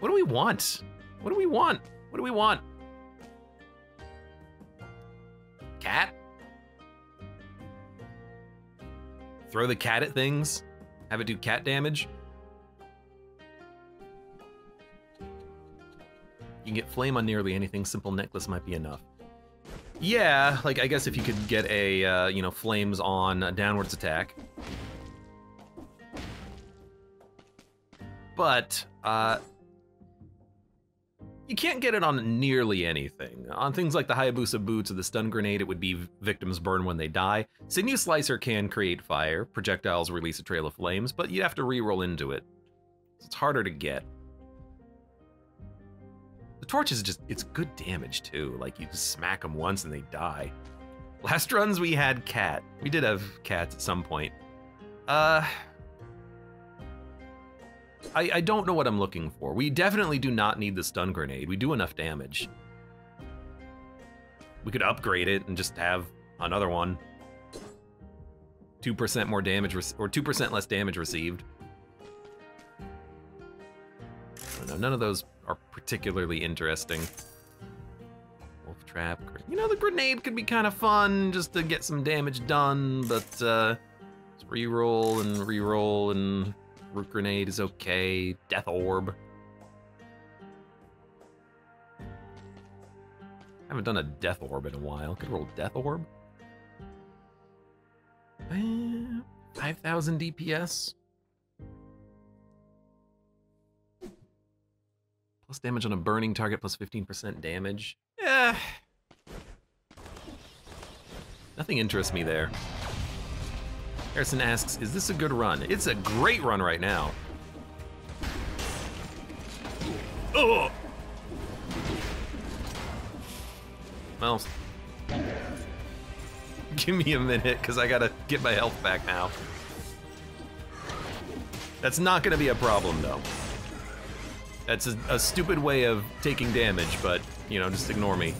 What do we want? What do we want? What do we want? Cat? Throw the cat at things? Have it do cat damage? You can get flame on nearly anything. Simple necklace might be enough. Yeah, like I guess if you could get a, uh, you know, flames on a downwards attack. But, uh, you can't get it on nearly anything. On things like the Hayabusa boots or the stun grenade, it would be victims burn when they die. Sinew Slicer can create fire. Projectiles release a trail of flames, but you have to re-roll into it. It's harder to get. The torch is just, it's good damage too. Like you just smack them once and they die. Last runs we had cat. We did have cats at some point. Uh, I, I don't know what I'm looking for. We definitely do not need the stun grenade. We do enough damage. We could upgrade it and just have another one. two percent more damage or two percent less damage received. No, none of those are particularly interesting. Wolf trap, you know, the grenade could be kind of fun just to get some damage done, but uh, just reroll and reroll and root grenade is okay. Death orb. I haven't done a death orb in a while. Could roll death orb. five thousand D P S. Plus damage on a burning target, plus fifteen percent damage. Eh. Nothing interests me there. Harrison asks, is this a good run? It's a great run right now. Ugh. Well, give me a minute, because I gotta get my health back now. That's not gonna be a problem, though. That's a, a stupid way of taking damage, but, you know, just ignore me.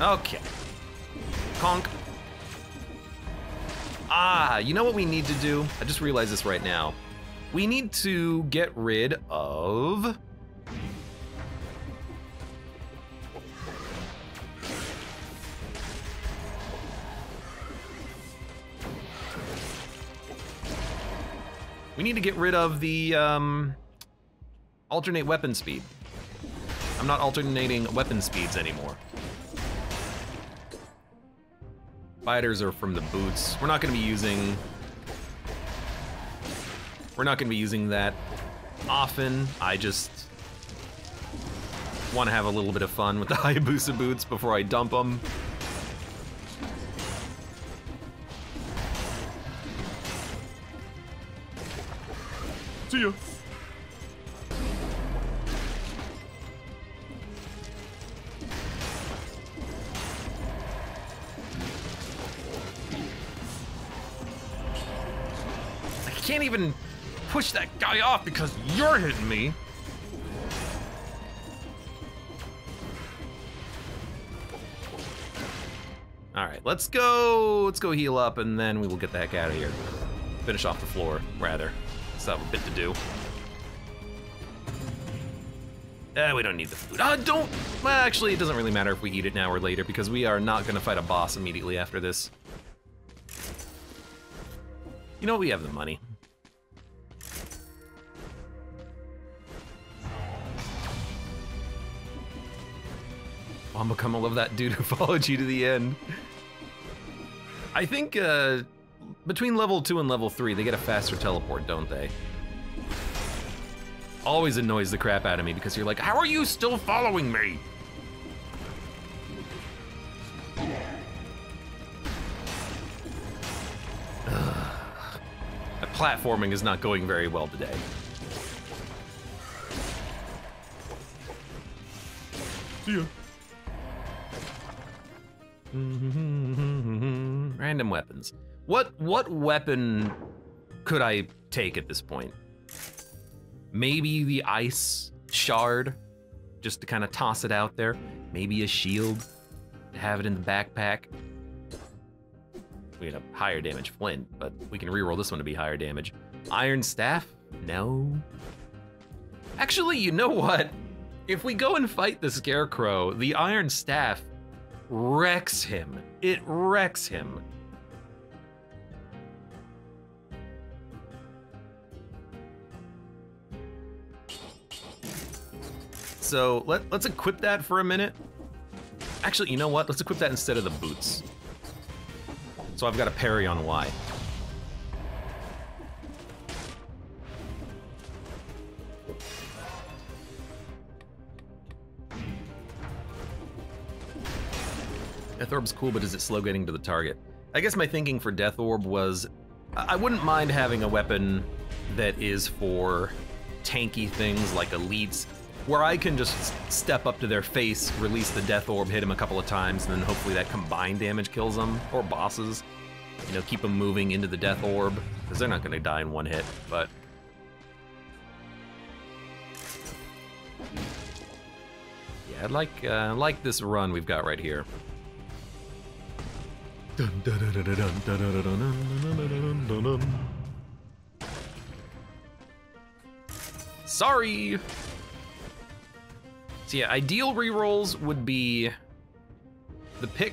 Okay. Conk. Ah, you know what we need to do? I just realized this right now. We need to get rid of... We need to get rid of the um, alternate weapon speed. I'm not alternating weapon speeds anymore. Fighters are from the boots. We're not going to be using. We're not going to be using that often. I just want to have a little bit of fun with the Hayabusa boots before I dump them. See ya. I can't even push that guy off because you're hitting me. All right, let's go, let's go heal up and then we will get the heck out of here. Finish off the floor, rather. Still have a bit to do. Eh, we don't need the food. Ah, don't, well, actually, it doesn't really matter if we eat it now or later because we are not gonna fight a boss immediately after this. You know, we have the money. Wamba come, I love that dude who followed you to the end. I think uh, between level two and level three, they get a faster teleport, don't they? Always annoys the crap out of me because you're like, how are you still following me? The platforming is not going very well today. See ya. Random weapons. What what weapon could I take at this point? Maybe the ice shard, just to kind of toss it out there. Maybe a shield, to have it in the backpack. We had a higher damage flint, but we can reroll this one to be higher damage. Iron staff? No. Actually, you know what? If we go and fight the scarecrow, the iron staff wrecks him. It wrecks him. So let, let's equip that for a minute. Actually, you know what? Let's equip that instead of the boots. So I've got a parry on Y. Death Orb's cool, but is it slow getting to the target? I guess my thinking for Death Orb was, I wouldn't mind having a weapon that is for tanky things like elites, where I can just step up to their face, release the Death Orb, hit him a couple of times, and then hopefully that combined damage kills them, or bosses. You know, keep them moving into the Death Orb, because they're not gonna die in one hit, but. Yeah, I'd like, uh, like this run we've got right here. Sorry! So yeah, ideal rerolls would be the pick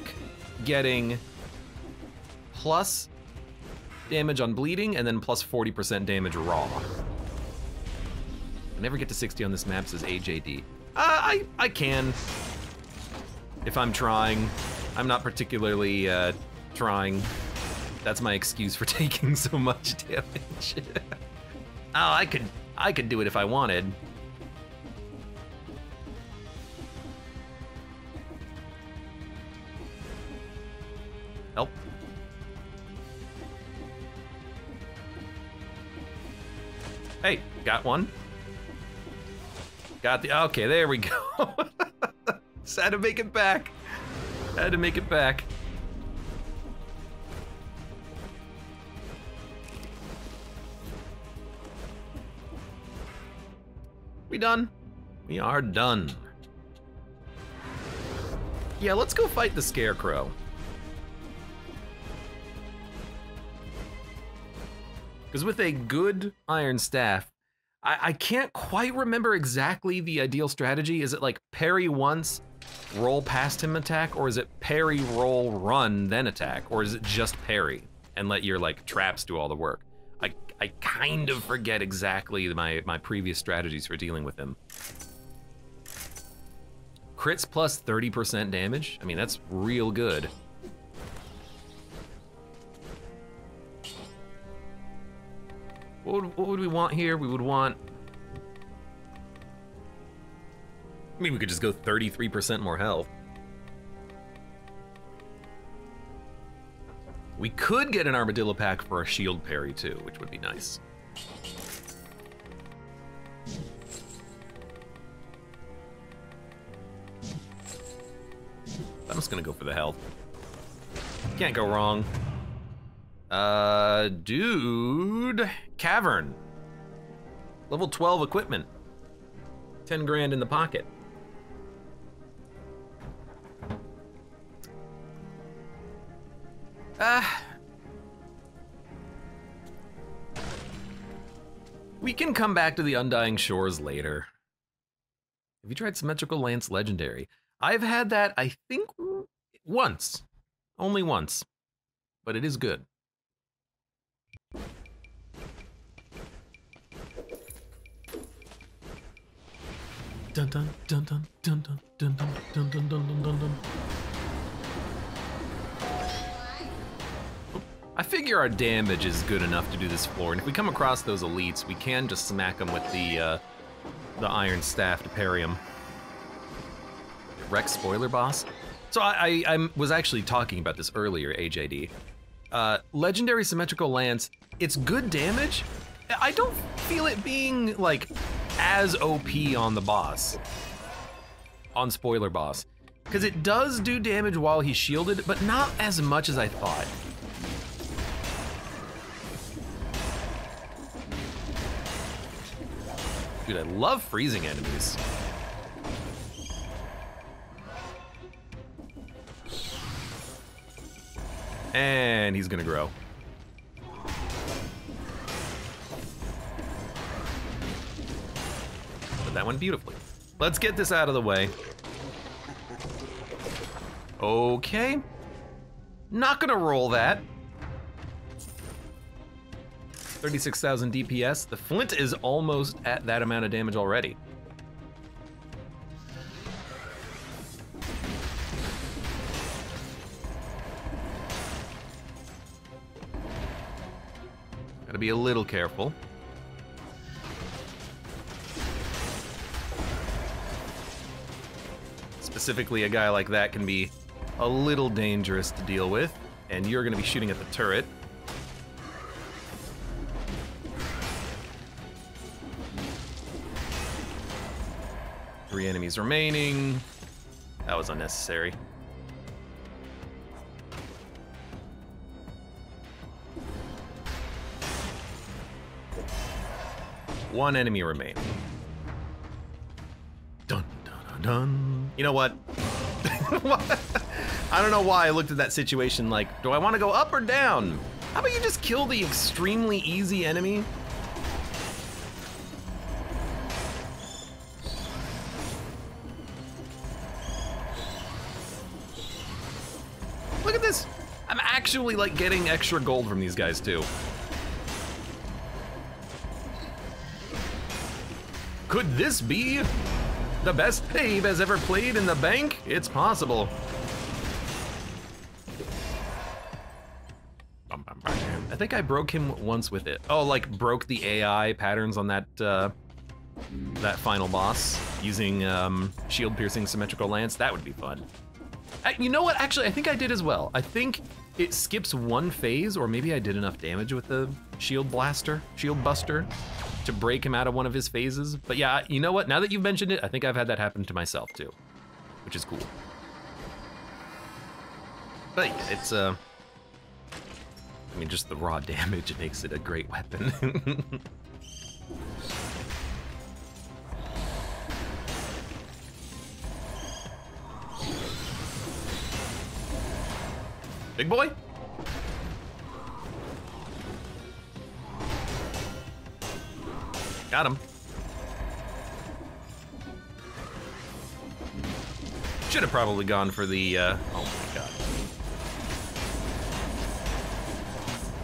getting plus damage on bleeding and then plus forty percent damage raw. I never get to sixty on this map, says A J D. Uh, I, I can, if I'm trying. I'm not particularly uh, trying. That's my excuse for taking so much damage. oh, I could, I could do it if I wanted. Help. Hey, got one. Got the, okay, there we go. Just had to make it back. I had to make it back. We done? We are done. Yeah, let's go fight the scarecrow. Because with a good iron staff, I, I can't quite remember exactly the ideal strategy. Is it like parry once, roll past him attack, or is it parry, roll, run, then attack? Or is it just parry and let your like traps do all the work? I, I kind of forget exactly my, my previous strategies for dealing with him. Crits plus thirty percent damage? I mean, that's real good. What would, what would we want here? We would want, I mean, we could just go thirty-three percent more health. We could get an armadillo pack for a shield parry too, which would be nice. I'm just gonna go for the health. Can't go wrong. Uh, dude, cavern. Level twelve equipment. ten grand in the pocket. Uh, we can come back to the Undying Shores later. Have you tried Symmetrical Lance Legendary? I've had that, I think, once. Only once. But it is good. Dun dun dun dun dun dun dun dun dun dun dun dun dun. I figure our damage is good enough to do this floor, and if we come across those elites, we can just smack them with the uh, the iron staff to parry them. Rex spoiler boss. So I, I, I was actually talking about this earlier, A J D. Uh, legendary Symmetrical Lance. It's good damage. I don't feel it being like as O P on the boss, on spoiler boss, because it does do damage while he's shielded, but not as much as I thought. Dude, I love freezing enemies. And he's gonna grow. Did that one beautifully. Let's get this out of the way. Okay. Not gonna roll that. thirty-six thousand D P S. The flint is almost at that amount of damage already. Gotta be a little careful. Specifically, a guy like that can be a little dangerous to deal with, and you're gonna be shooting at the turret. Three enemies remaining. That was unnecessary. One enemy remaining. Dun, dun, dun, dun. You know what? I don't know why I looked at that situation like, do I want to go up or down? How about you just kill the extremely easy enemy? Actually, like getting extra gold from these guys too. Could this be the best Abe has ever played in the bank? It's possible. I think I broke him once with it. Oh, like broke the A I patterns on that uh, that final boss using um, shield-piercing Symmetrical Lance. That would be fun. I, you know what? Actually, I think I did as well. I think. It skips one phase, or maybe I did enough damage with the shield blaster, shield buster, to break him out of one of his phases. But yeah, you know what? Now that you've mentioned it, I think I've had that happen to myself too, which is cool. But yeah, it's, uh, I mean, just the raw damage makes it a great weapon. Big boy? Got him. Should have probably gone for the, uh, oh my god.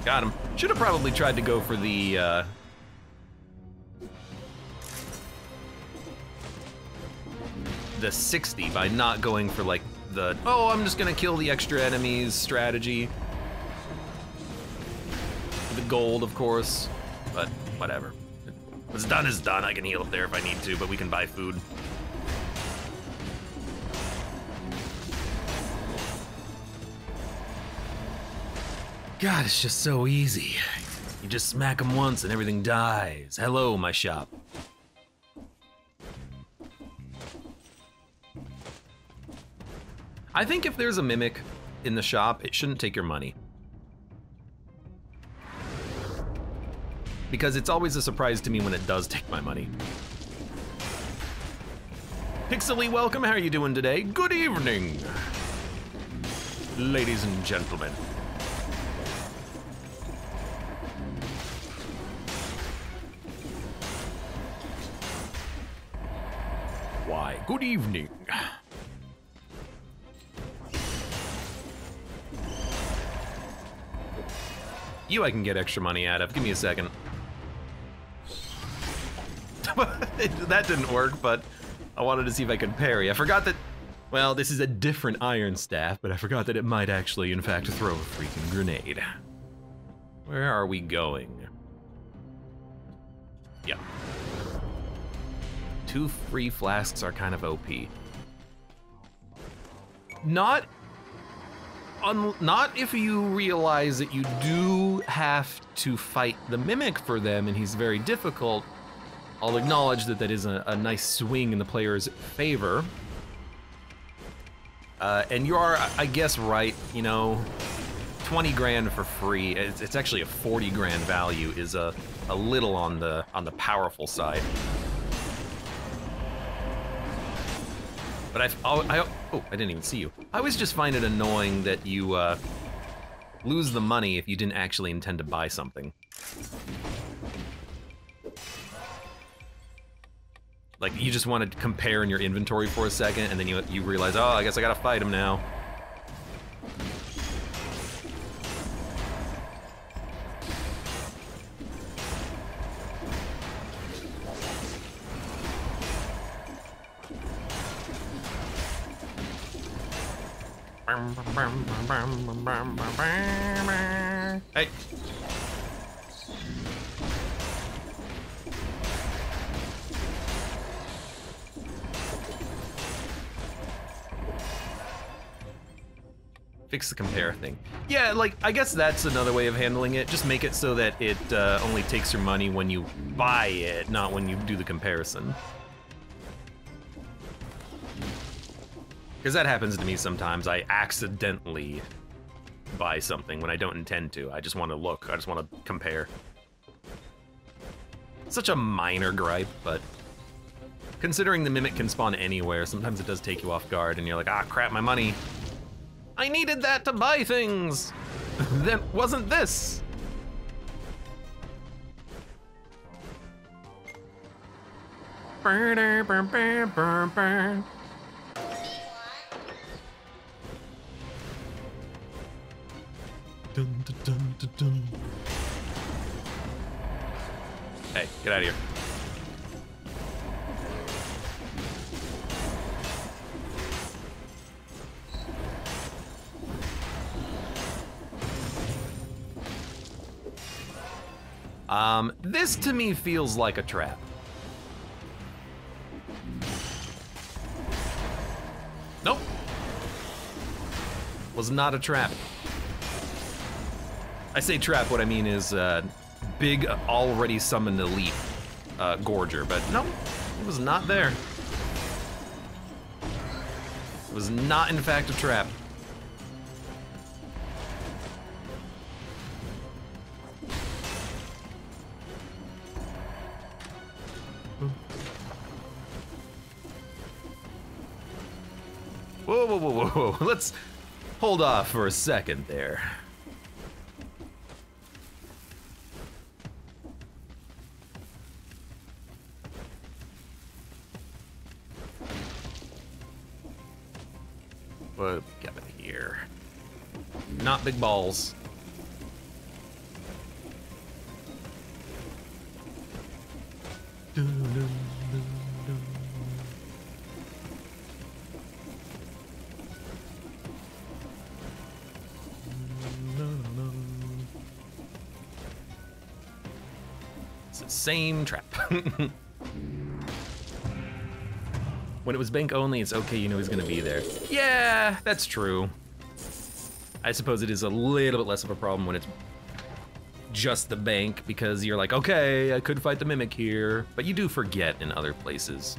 Got him. Should have probably tried to go for the, uh, the sixty by not going for, like, the, oh, I'm just gonna kill the extra enemies strategy. The gold, of course, but whatever. What's done is done. I can heal up there if I need to, but we can buy food. God, it's just so easy. You just smack them once and everything dies. Hello, my shop. I think if there's a mimic in the shop, it shouldn't take your money. Because it's always a surprise to me when it does take my money. Pixely, welcome, how are you doing today? Good evening, ladies and gentlemen. Good evening. You I can get extra money out of. Give me a second. That didn't work, but I wanted to see if I could parry. I forgot that... Well, this is a different iron staff, but I forgot that it might actually, in fact, throw a freaking grenade. Where are we going? Yeah. Two free flasks are kind of O P. Not... Un not if you realize that you do have to fight the Mimic for them, and he's very difficult. I'll acknowledge that that is a, a nice swing in the player's favor. Uh, and you are, I guess, right, you know, twenty grand for free. It's, it's actually a forty grand value is a, a little on the, on the powerful side. But I've, I, I, oh, I didn't even see you. I always just find it annoying that you uh, lose the money if you didn't actually intend to buy something. Like, you just want to compare in your inventory for a second, and then you, you realize, oh, I guess I gotta fight him now. Hey! Fix the compare thing. Yeah, like, I guess that's another way of handling it. Just make it so that it uh, only takes your money when you buy it, not when you do the comparison. Because that happens to me sometimes. I accidentally buy something when I don't intend to. I just want to look. I just want to compare. Such a minor gripe, but... Considering the Mimic can spawn anywhere, sometimes it does take you off guard, and you're like, ah, crap, my money. I needed that to buy things! That wasn't this! Hey, get out of here. Um, this to me feels like a trap. Nope. Was not a trap. I say trap, what I mean is, uh, big already summoned elite, uh, Gorger, but nope, it was not there. It was not, in fact, a trap. Whoa, whoa, whoa, whoa, whoa, let's hold off for a second there. What do we got here? Not big balls. Doo-doo. Same trap. When it was bank only, it's okay, you know he's gonna be there. Yeah, that's true. I suppose it is a little bit less of a problem when it's just the bank, because you're like, okay, I could fight the Mimic here, but you do forget in other places.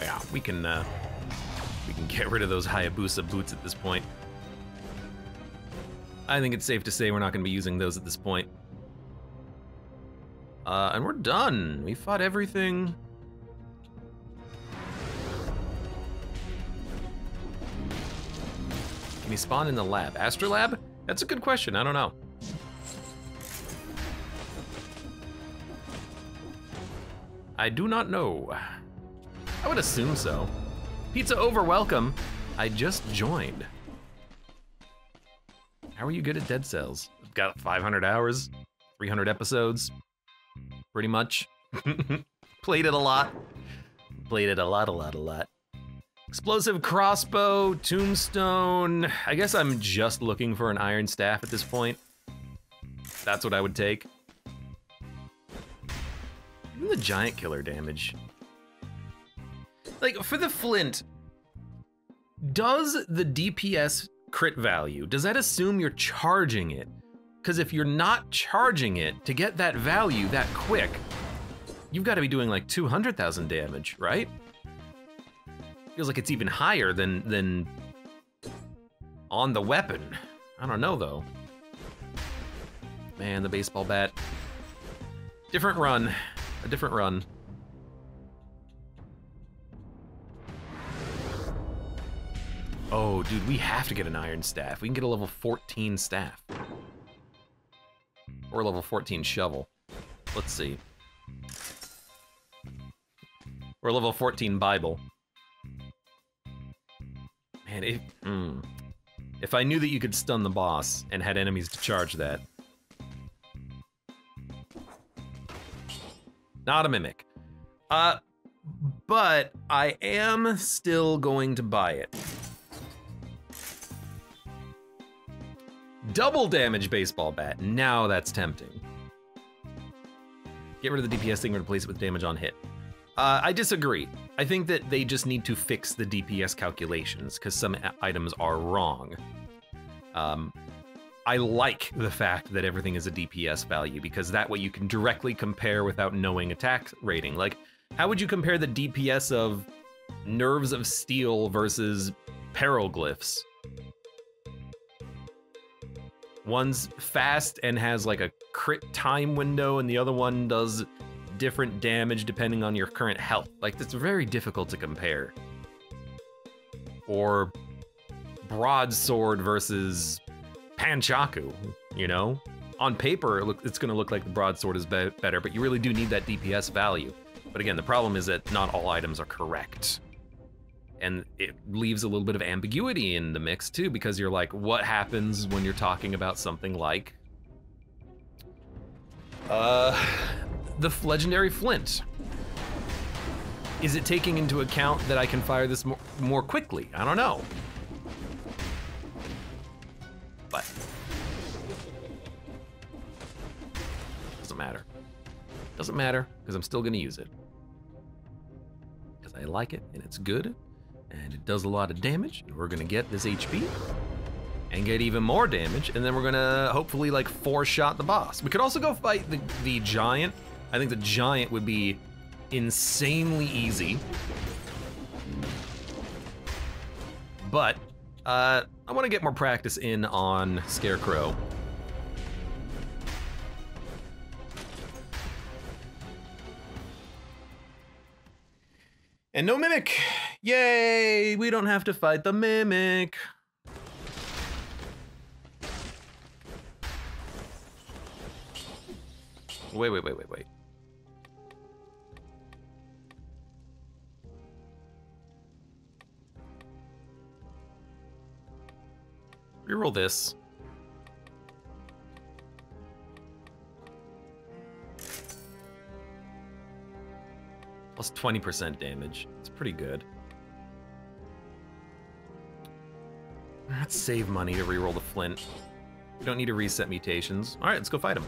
Yeah, we can, uh, get rid of those Hayabusa boots at this point. I think it's safe to say we're not going to be using those at this point. Uh, and we're done. We fought everything. Can he spawn in the lab? Astrolab? That's a good question. I don't know. I do not know. I would assume so. Pizza over, welcome. I just joined. How are you good at Dead Cells? I've got five hundred hours, three hundred episodes, pretty much. Played it a lot. Played it a lot, a lot, a lot. Explosive crossbow, tombstone. I guess I'm just looking for an iron staff at this point. That's what I would take. Even the giant killer damage. Like, for the flint, does the D P S crit value, does that assume you're charging it? Because if you're not charging it to get that value that quick, you've got to be doing like two hundred thousand damage, right? Feels like it's even higher than than on the weapon. I don't know though. Man, the baseball bat. Different run, a different run. Oh, dude, we have to get an iron staff. We can get a level fourteen staff. Or a level fourteen shovel. Let's see. Or a level fourteen Bible. Man, if, mm, if I knew that you could stun the boss and had enemies to charge that. Not a mimic. Uh, but I am still going to buy it. Double damage baseball bat. Now that's tempting. Get rid of the D P S thing and replace it with damage on hit. Uh, I disagree. I think that they just need to fix the D P S calculations because some items are wrong. Um, I like the fact that everything is a D P S value because that way you can directly compare without knowing attack rating. Like, how would you compare the D P S of Nerves of Steel versus Perilglyphs? One's fast and has like a crit time window and the other one does different damage depending on your current health. Like, that's very difficult to compare. Or broadsword versus Panchaku, you know? On paper, it's gonna look like the broadsword is be better, but you really do need that D P S value. But again, the problem is that not all items are correct. And it leaves a little bit of ambiguity in the mix too, because you're like, what happens when you're talking about something like uh, the legendary flint? Is it taking into account that I can fire this more, more quickly? I don't know. But doesn't matter. Doesn't matter, because I'm still gonna use it. Because I like it and it's good. And it does a lot of damage. We're gonna get this H P and get even more damage, and then we're gonna hopefully like four-shot the boss. We could also go fight the, the giant. I think the giant would be insanely easy. But uh, I wanna get more practice in on Scarecrow. And no mimic. Yay, we don't have to fight the mimic. Wait, wait, wait, wait, wait. Reroll this. Plus twenty percent damage. It's pretty good. Let's save money to reroll the flint. We don't need to reset mutations. All right, let's go fight him.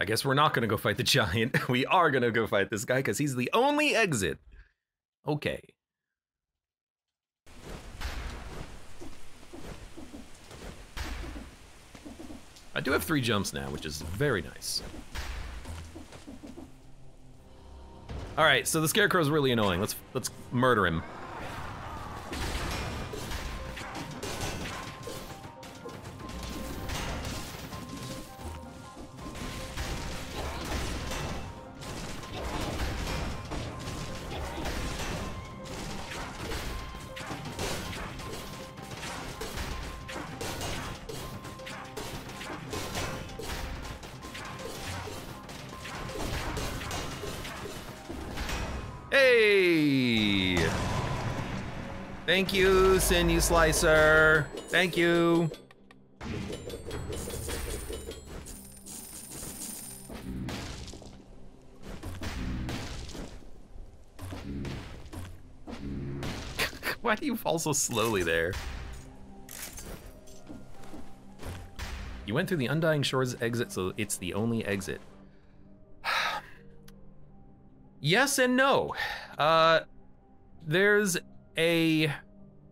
I guess we're not gonna go fight the giant. We are gonna go fight this guy because he's the only exit. Okay. I do have three jumps now, which is very nice. All right, so the Scarecrow's really annoying. Let's let's murder him. Hey! Thank you, Sinew Slicer. Thank you. Why do you fall so slowly there? You went through the Undying Shores exit, so it's the only exit. Yes and no. Uh, there's a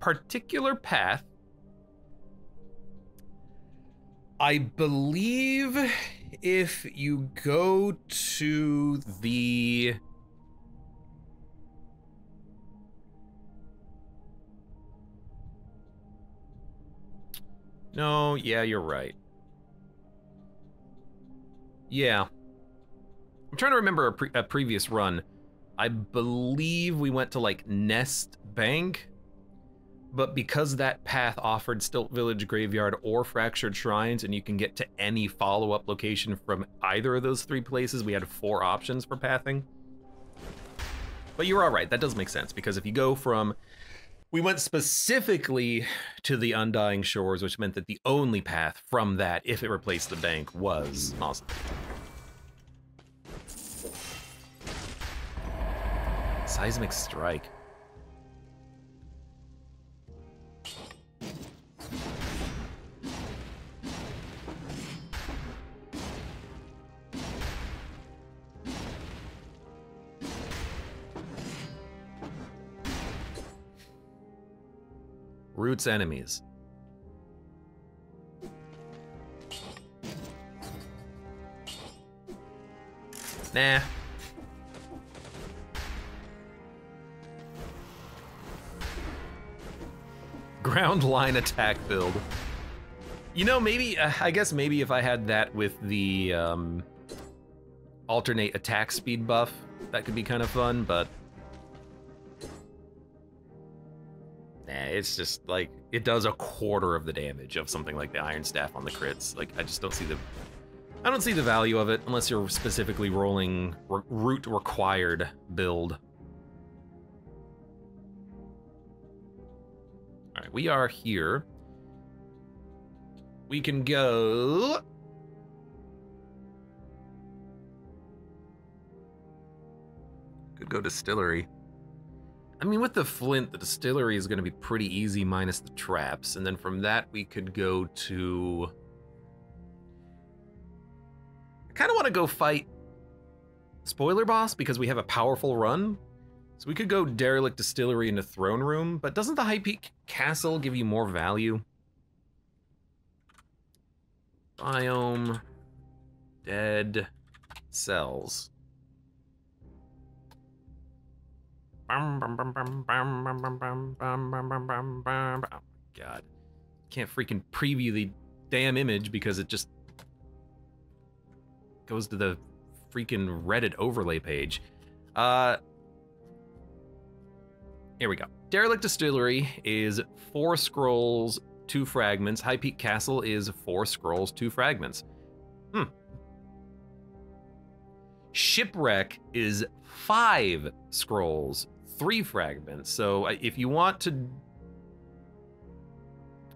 particular path. I believe if you go to the... No, yeah, you're right. Yeah. I'm trying to remember a, pre a previous run. I believe we went to like Nest Bank, but because that path offered Stilt Village Graveyard or Fractured Shrines, and you can get to any follow-up location from either of those three places, we had four options for pathing. But you're all right, that does make sense, because if you go from... We went specifically to the Undying Shores, which meant that the only path from that, if it replaced the bank, was awesome. Seismic Strike. Roots enemies. Nah. Ground line attack build. You know, maybe, uh, I guess maybe if I had that with the um, alternate attack speed buff, that could be kind of fun, but nah, it's just like, it does a quarter of the damage of something like the Iron Staff on the crits. Like, I just don't see the, I don't see the value of it unless you're specifically rolling re root required build. All right, we are here. We can go. Could go distillery. I mean, with the Flint, the distillery is going to be pretty easy minus the traps. And then from that, we could go to... I kind of want to go fight Spoiler Boss because we have a powerful run. So we could go Derelict Distillery into Throne Room, but doesn't the High Peak Castle give you more value? Biome, Dead Cells. God, can't freaking preview the damn image because it just goes to the freaking Reddit overlay page. Uh, here we go. Derelict Distillery is four scrolls, two fragments. High Peak Castle is four scrolls, two fragments. Hmm. Shipwreck is five scrolls, three fragments. So if you want to,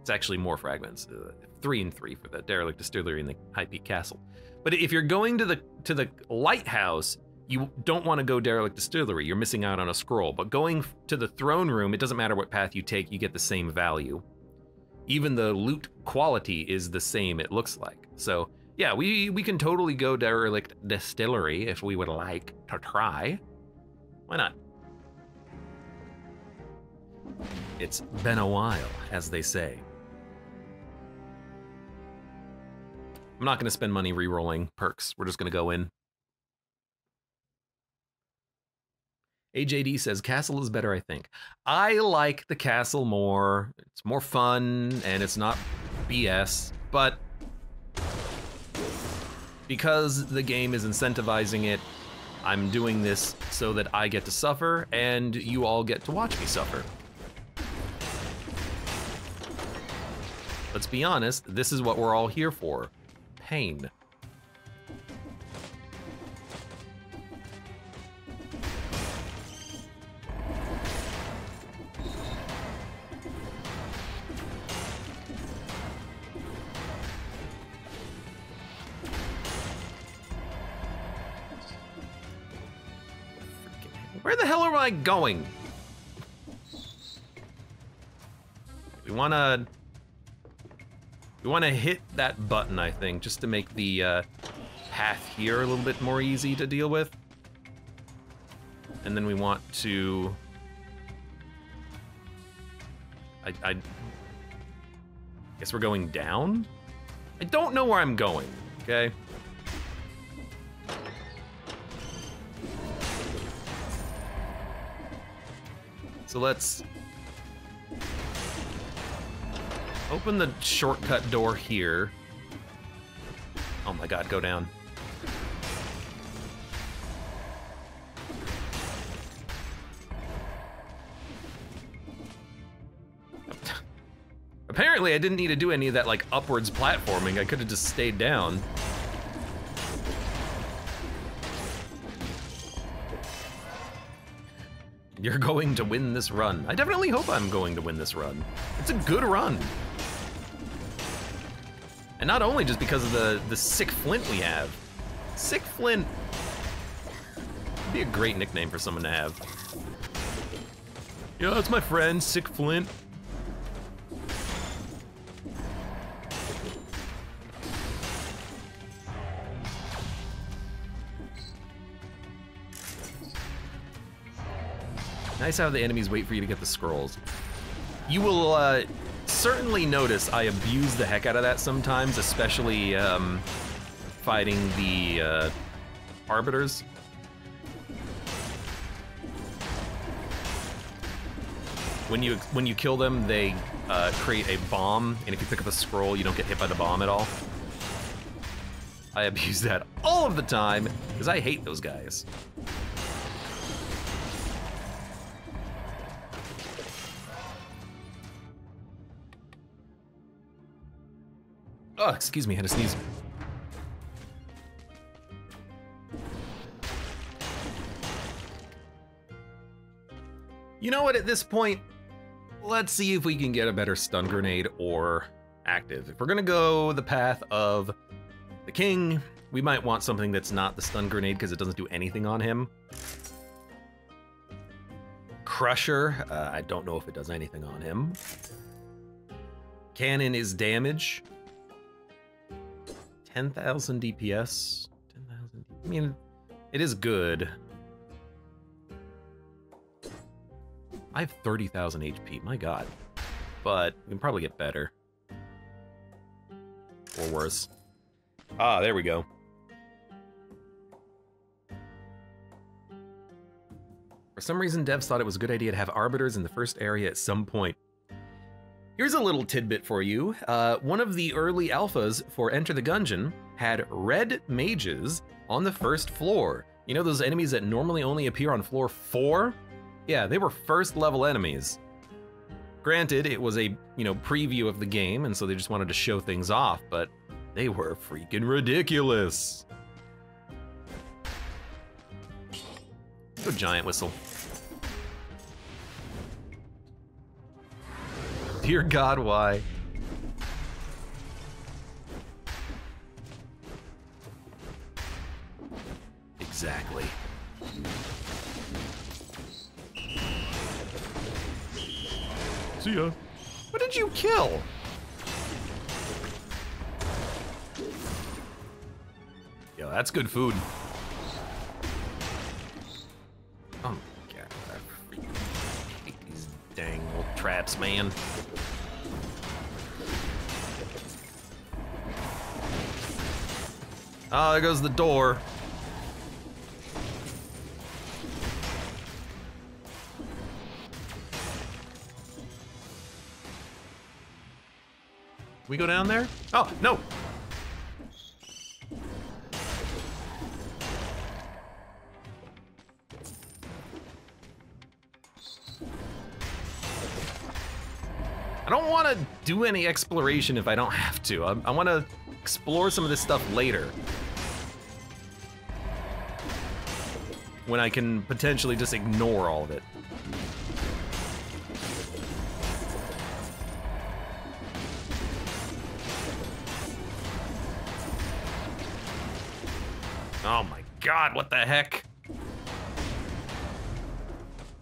it's actually more fragments, uh, three and three for the Derelict Distillery and the High Peak Castle. But if you're going to the to the lighthouse, you don't want to go Derelict Distillery. You're missing out on a scroll. But going to the Throne Room, it doesn't matter what path you take, you get the same value. Even the loot quality is the same, it looks like. So yeah, we, we can totally go Derelict Distillery if we would like to try. Why not? It's been a while, as they say. I'm not going to spend money re-rolling perks. We're just going to go in. A J D says, Castle is better, I think. I like the Castle more. It's more fun, and it's not B S, but... because the game is incentivizing it, I'm doing this so that I get to suffer and you all get to watch me suffer. Let's be honest, this is what we're all here for. Pain. Where the hell am I going? We wanna... We wanna hit that button, I think, just to make the uh, path here a little bit more easy to deal with. And then we want to... I, I guess we're going down? I don't know where I'm going, okay? So let's open the shortcut door here. Oh my god, go down. Apparently I didn't need to do any of that like upwards platforming. I could have just stayed down. You're going to win this run. I definitely hope I'm going to win this run. It's a good run. And not only just because of the, the sick Flint we have. Sick Flint would be a great nickname for someone to have. Yo, it's my friend, Sick Flint. Nice how the enemies wait for you to get the scrolls. You will uh, certainly notice I abuse the heck out of that sometimes, especially um, fighting the uh, arbiters. When you when you kill them, they uh, create a bomb, and if you pick up a scroll, you don't get hit by the bomb at all. I abuse that all of the time because I hate those guys. Oh, excuse me, I had to sneeze. You know what, at this point, let's see if we can get a better stun grenade or active. If we're gonna go the path of the king, we might want something that's not the stun grenade because it doesn't do anything on him. Crusher, uh, I don't know if it does anything on him. Cannon is damage. ten thousand D P S, ten thousand, I mean, it is good. I have thirty thousand H P, my god. But we can probably get better. Or worse. Ah, there we go. For some reason, devs thought it was a good idea to have arbiters in the first area at some point. Here's a little tidbit for you. Uh, one of the early alphas for Enter the Gungeon had red mages on the first floor. You know those enemies that normally only appear on floor four? Yeah, they were first level enemies. Granted, it was a, you know, preview of the game, and so they just wanted to show things off, but they were freaking ridiculous. Go giant whistle. Dear God, why? Exactly. See ya. What did you kill? Yo, that's good food. Oh my God, I hate these dang little traps, man. Oh, there goes the door. We go down there? Oh, no! I don't want to do any exploration if I don't have to. I, I want to explore some of this stuff later. When I can potentially just ignore all of it. Oh my god, what the heck?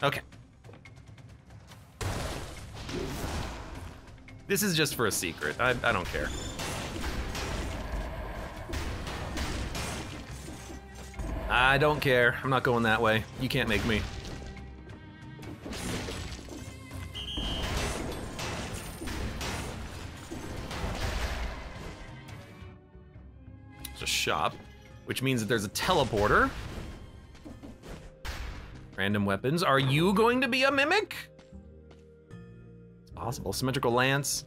Okay. This is just for a secret. I, I don't care. I don't care. I'm not going that way. You can't make me. There's a shop, which means that there's a teleporter. Random weapons. Are you going to be a mimic? It's possible. Symmetrical lance.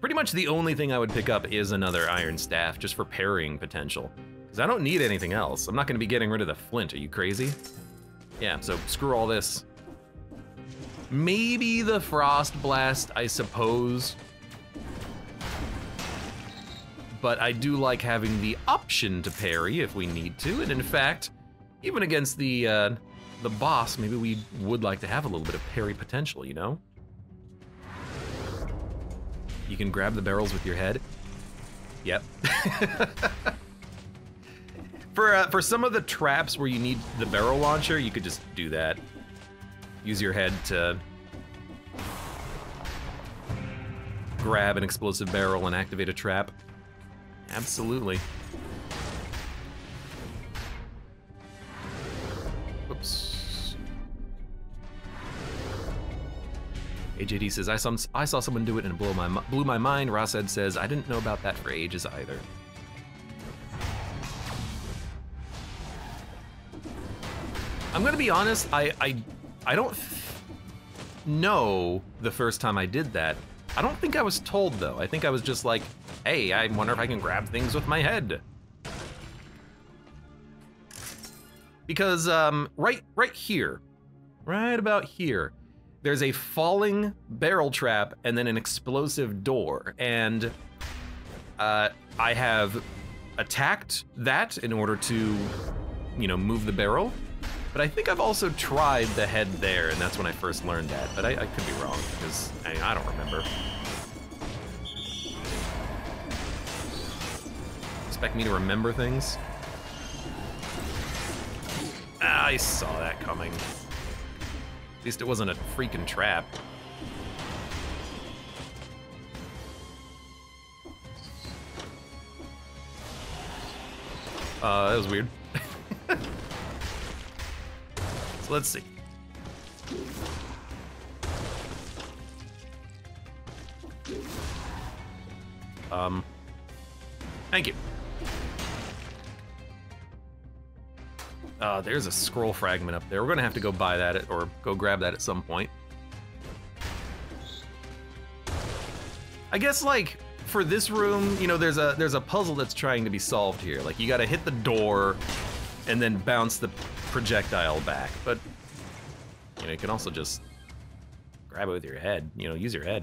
Pretty much the only thing I would pick up is another iron staff, just for parrying potential. Because I don't need anything else. I'm not going to be getting rid of the flint. Are you crazy? Yeah, so screw all this. Maybe the frost blast, I suppose. But I do like having the option to parry if we need to, and in fact, even against the uh, the boss, maybe we would like to have a little bit of parry potential, you know? You can grab the barrels with your head. Yep. for, uh, for some of the traps where you need the barrel launcher, you could just do that. Use your head to grab an explosive barrel and activate a trap. Absolutely. A J D says, I saw, I saw someone do it and it blew my, blew my mind. Rased says, I didn't know about that for ages either. I'm gonna be honest, I, I, I don't know the first time I did that. I don't think I was told though. I think I was just like, hey, I wonder if I can grab things with my head. Because um, right, right here, right about here, there's a falling barrel trap and then an explosive door. And uh, I have attacked that in order to, you know, move the barrel. But I think I've also tried the head there, and that's when I first learned that. But I, I could be wrong, because I mean, I don't remember. Expect me to remember things? Ah, I saw that coming. At least it wasn't a freaking trap. Uh, that was weird. So let's see. Um, thank you. Uh, there's a scroll fragment up there. We're gonna have to go buy that at, or go grab that at some point. I guess like for this room, you know, there's a there's a puzzle that's trying to be solved here. Like you gotta hit the door and then bounce the projectile back. But you know, you can also just grab it with your head. You know, use your head.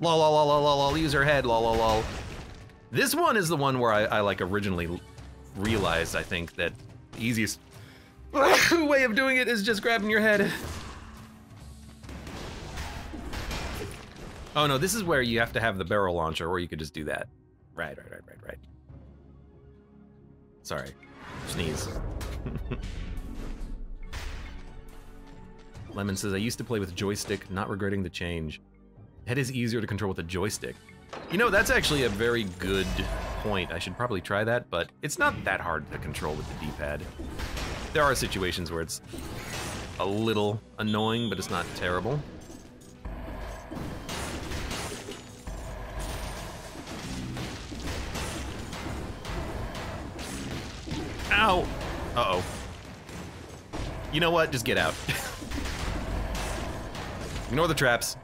Lol, lol, lol, lol, lol, use your head, lol, lol, lol. This one is the one where I, I like originally realized, I think, that the easiest way of doing it is just grabbing your head. Oh no, this is where you have to have the barrel launcher, or you could just do that. Right, right, right, right, right. Sorry, sneeze. Lemon says, I used to play with joystick, not regretting the change. Head is easier to control with a joystick. You know, that's actually a very good point. I should probably try that, but it's not that hard to control with the D-pad. There are situations where it's a little annoying, but it's not terrible. Ow! Uh-oh. You know what? Just get out. Ignore the traps.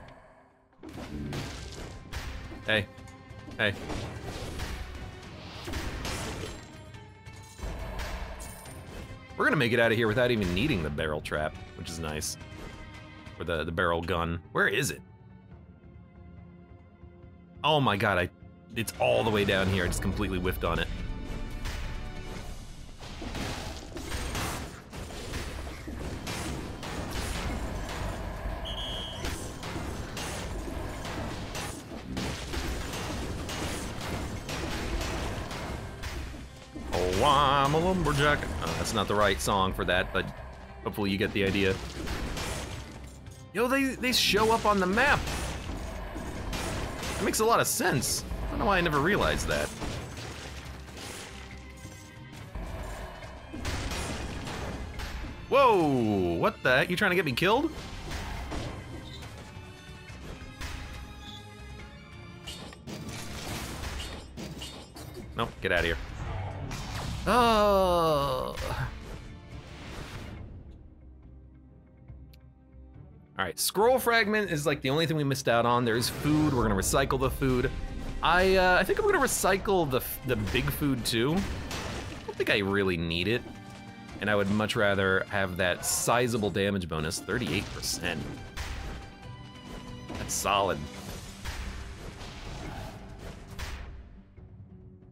Hey. Hey. We're gonna make it out of here without even needing the barrel trap, which is nice. Or the, the barrel gun. Where is it? Oh my god, I it's all the way down here. I just completely whiffed on it. Oh, I'm a lumberjack. Oh, that's not the right song for that, but hopefully you get the idea. Yo, they, they show up on the map. That makes a lot of sense. I don't know why I never realized that. Whoa, what the heck? You trying to get me killed? Nope, get out of here. Oh. All right, scroll fragment is like the only thing we missed out on. There is food, we're gonna recycle the food. I uh, I think I'm gonna recycle the, the big food too. I don't think I really need it. And I would much rather have that sizable damage bonus, thirty-eight percent. That's solid.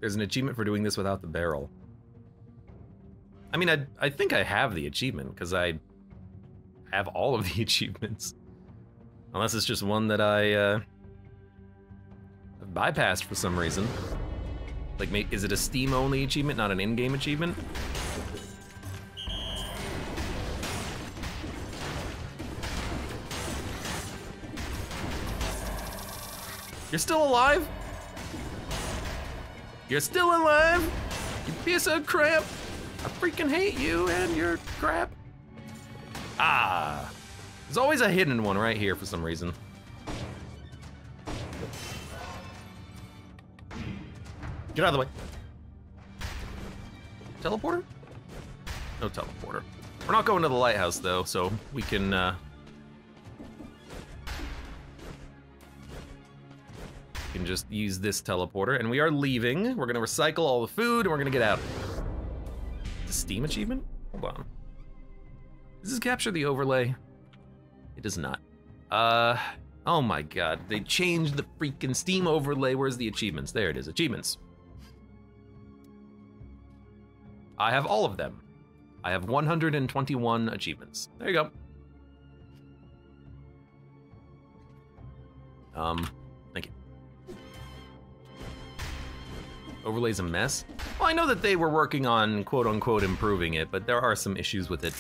There's an achievement for doing this without the barrel. I mean, I, I think I have the achievement because I have all of the achievements. Unless it's just one that I uh, bypassed for some reason. Like, is it a Steam-only achievement, not an in-game achievement? You're still alive? You're still alive? You piece of crap. I freaking hate you and your crap. Ah. There's always a hidden one right here for some reason. Get out of the way. Teleporter? No teleporter. We're not going to the lighthouse though, so we can uh, can just use this teleporter, and we are leaving. We're gonna recycle all the food, and we're gonna get out. The Steam achievement? Hold on. Does this capture the overlay? It does not. Uh, oh my god, they changed the freaking Steam overlay. Where's the achievements? There it is, achievements. I have all of them. I have one hundred twenty-one achievements. There you go. Um. Overlay's a mess. Well, I know that they were working on quote unquote improving it, but there are some issues with it,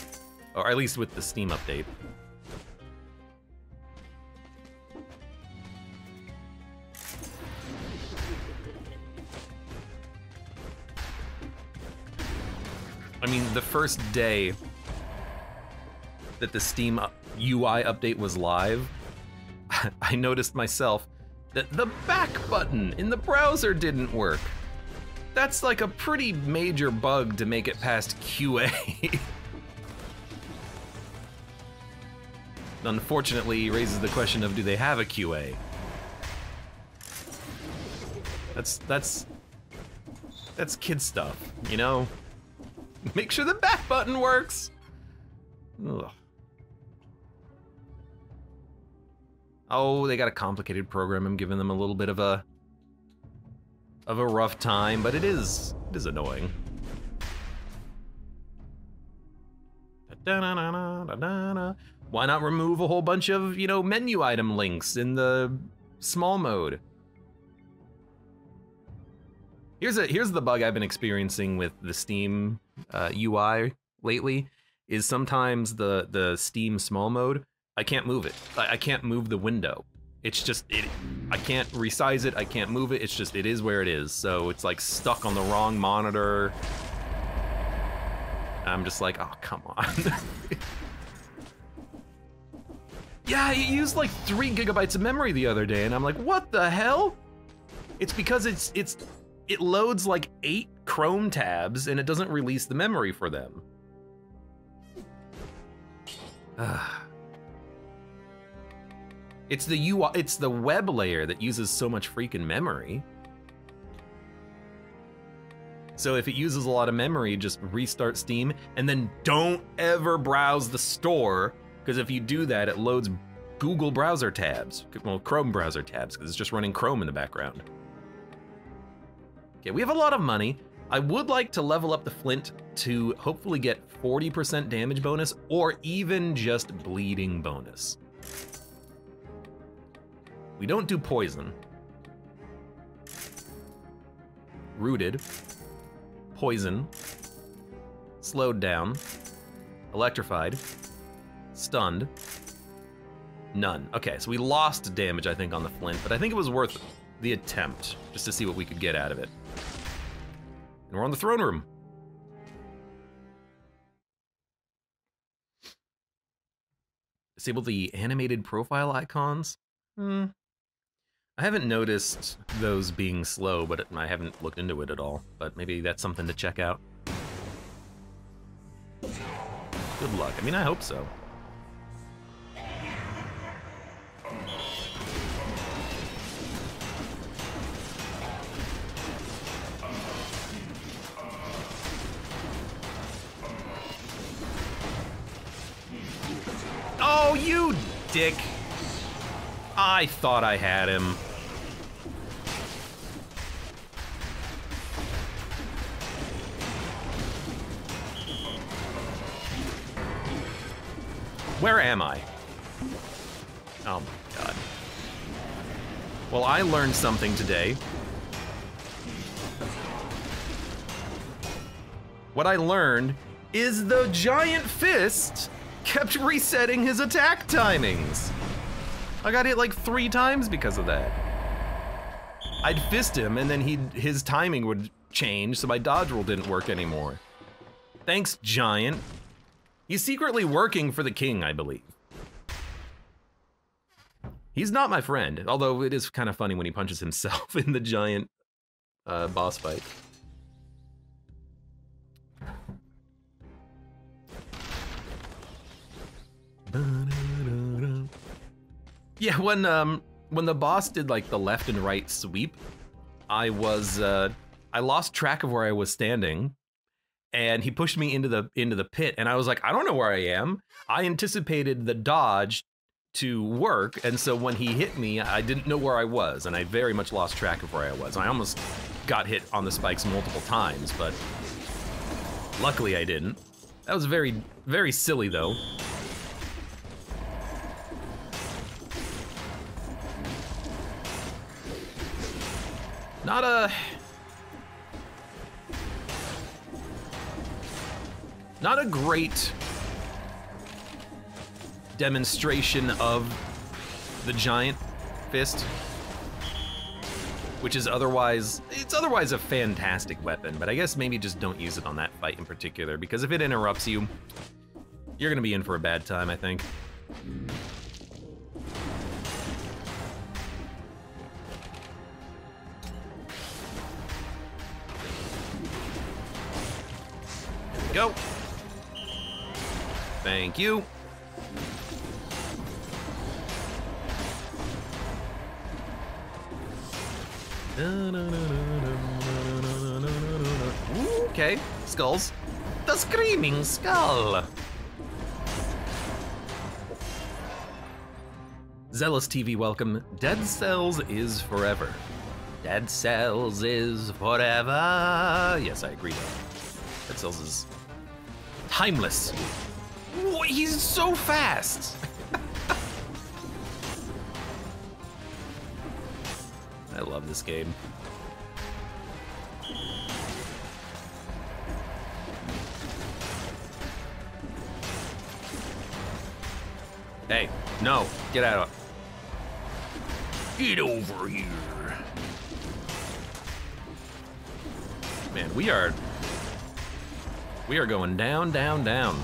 or at least with the Steam update. I mean, the first day that the Steam U I update was live, I noticed myself that the back button in the browser didn't work. That's like a pretty major bug to make it past Q A. Unfortunately, raises the question of, do they have a Q A? That's, that's, that's kid stuff, you know? Make sure the back button works. Ugh. Oh, they got a complicated program. I'm giving them a little bit of a, of a rough time, but it is, it is annoying. Why not remove a whole bunch of, you know, menu item links in the small mode? Here's a, here's the bug I've been experiencing with the Steam uh, U I lately, is sometimes the, the Steam small mode, I can't move it. I, I can't move the window. It's just, it, I can't resize it, I can't move it, it's just, it is where it is. So it's like stuck on the wrong monitor. I'm just like, oh, come on. Yeah, it used like three gigabytes of memory the other day, and I'm like, what the hell? It's because it's, it's, it loads like eight Chrome tabs, and it doesn't release the memory for them. Ah. It's the U I, it's the web layer that uses so much freaking memory. So if it uses a lot of memory, just restart Steam, and then don't ever browse the store, because if you do that, it loads Google browser tabs, well, Chrome browser tabs, because it's just running Chrome in the background. Okay, we have a lot of money. I would like to level up the Flint to hopefully get forty percent damage bonus, or even just bleeding bonus. We don't do poison. Rooted. poison, slowed down, electrified, stunned, none. Okay, so we lost damage, I think, on the flint, but I think it was worth the attempt just to see what we could get out of it. And we're on the throne room. Disable the animated profile icons? Hmm. I haven't noticed those being slow, but I haven't looked into it at all. But maybe that's something to check out. Good luck. I mean, I hope so. Oh, you dick! I thought I had him. Where am I? Oh my god. Well, I learned something today. What I learned is the giant fist kept resetting his attack timings. I got hit like three times because of that. I'd fist him and then he'd, his timing would change, so my dodge roll didn't work anymore. Thanks, giant. He's secretly working for the king, I believe. He's not my friend, although it is kind of funny when he punches himself in the giant uh, boss fight. Yeah, when um when the boss did like the left and right sweep, I was uh, I lost track of where I was standing. And he pushed me into the into the pit, and I was like, I don't know where I am. I anticipated the dodge to work, and so when he hit me, I didn't know where I was, and I very much lost track of where I was. I almost got hit on the spikes multiple times, but luckily I didn't. That was very, very silly, though. Not a... Not a great demonstration of the giant fist, which is otherwise, it's otherwise a fantastic weapon, but I guess maybe just don't use it on that fight in particular, because if it interrupts you, you're gonna be in for a bad time, I think. Go. Thank you. Okay, skulls. The screaming skull. Zealous T V, welcome. Dead Cells is forever. Dead Cells is forever. Yes, I agree. Dead Cells is timeless. He's so fast! I love this game. Hey, no, get out of it. Get over here. Man, we are... We are going down, down, down.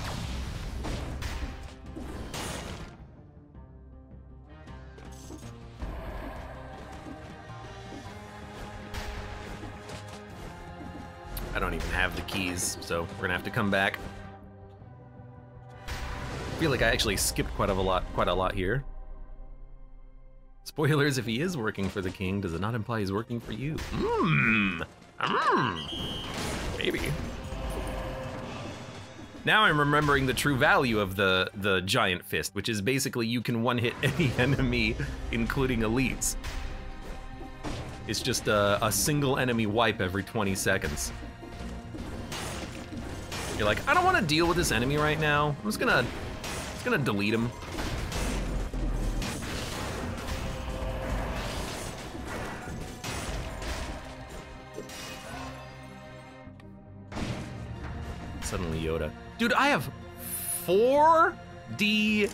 I don't even have the keys, so we're gonna have to come back. I feel like I actually skipped quite a lot, quite a lot here. Spoilers: if he is working for the king, does it not imply he's working for you? Mmm. Mmm. Maybe. Now I'm remembering the true value of the the giant fist, which is basically you can one-hit any enemy, including elites. It's just a, a single enemy wipe every twenty seconds. You're like, I don't want to deal with this enemy right now. I'm just gonna, just gonna delete him. Suddenly Yoda. Dude, I have forty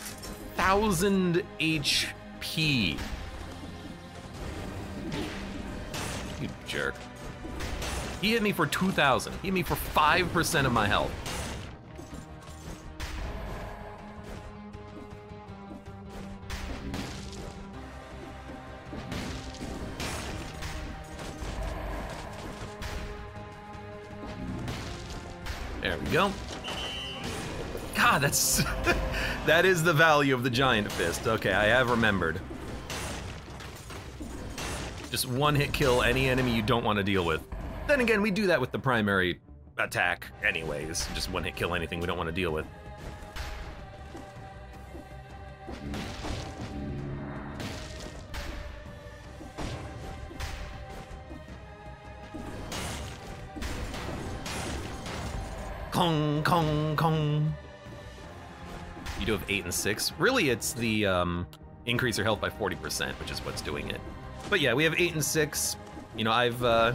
thousand H P. You jerk. He hit me for two thousand. He hit me for five percent of my health. There we go. God, that's... that is the value of the giant fist. Okay, I have remembered. Just one hit kill any enemy you don't want to deal with. Then again, we do that with the primary attack anyways. Just one hit kill anything we don't want to deal with. Kong, kong, kong. You do have eight and six. Really, it's the um, increase your health by forty percent, which is what's doing it. But yeah, we have eight and six. You know, I've... Uh,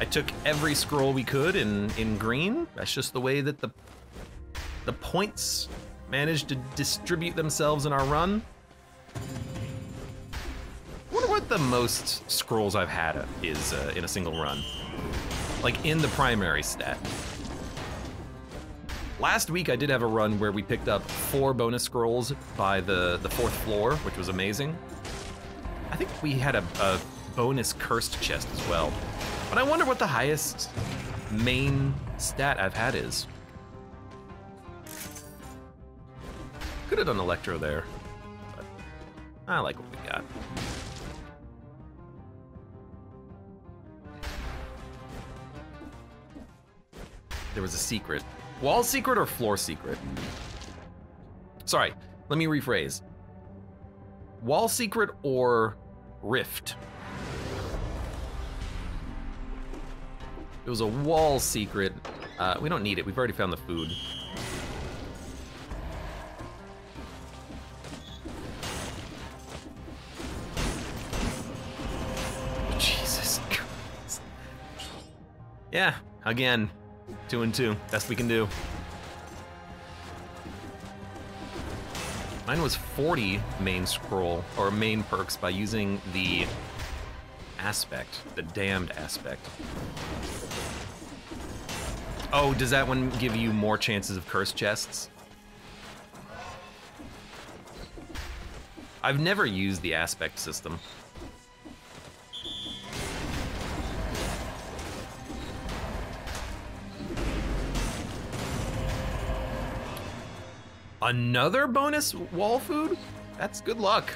I took every scroll we could in, in green. That's just the way that the the points managed to distribute themselves in our run. I wonder what the most scrolls I've had is uh, in a single run. Like in the primary stat. Last week I did have a run where we picked up four bonus scrolls by the, the fourth floor, which was amazing. I think we had a, a bonus cursed chest as well. But I wonder what the highest main stat I've had is. Could have done Electro there, but I like what we got. There was a secret. Wall secret or floor secret? Sorry, let me rephrase. Wall secret or rift? It was a wall secret. Uh, we don't need it. We've already found the food. Jesus Christ. Yeah, again. Two and two. Best we can do. Mine was forty main scroll, or main perks, by using the aspect, the damned aspect. Oh, does that one give you more chances of curse chests? I've never used the aspect system. Another bonus wall food? That's good luck.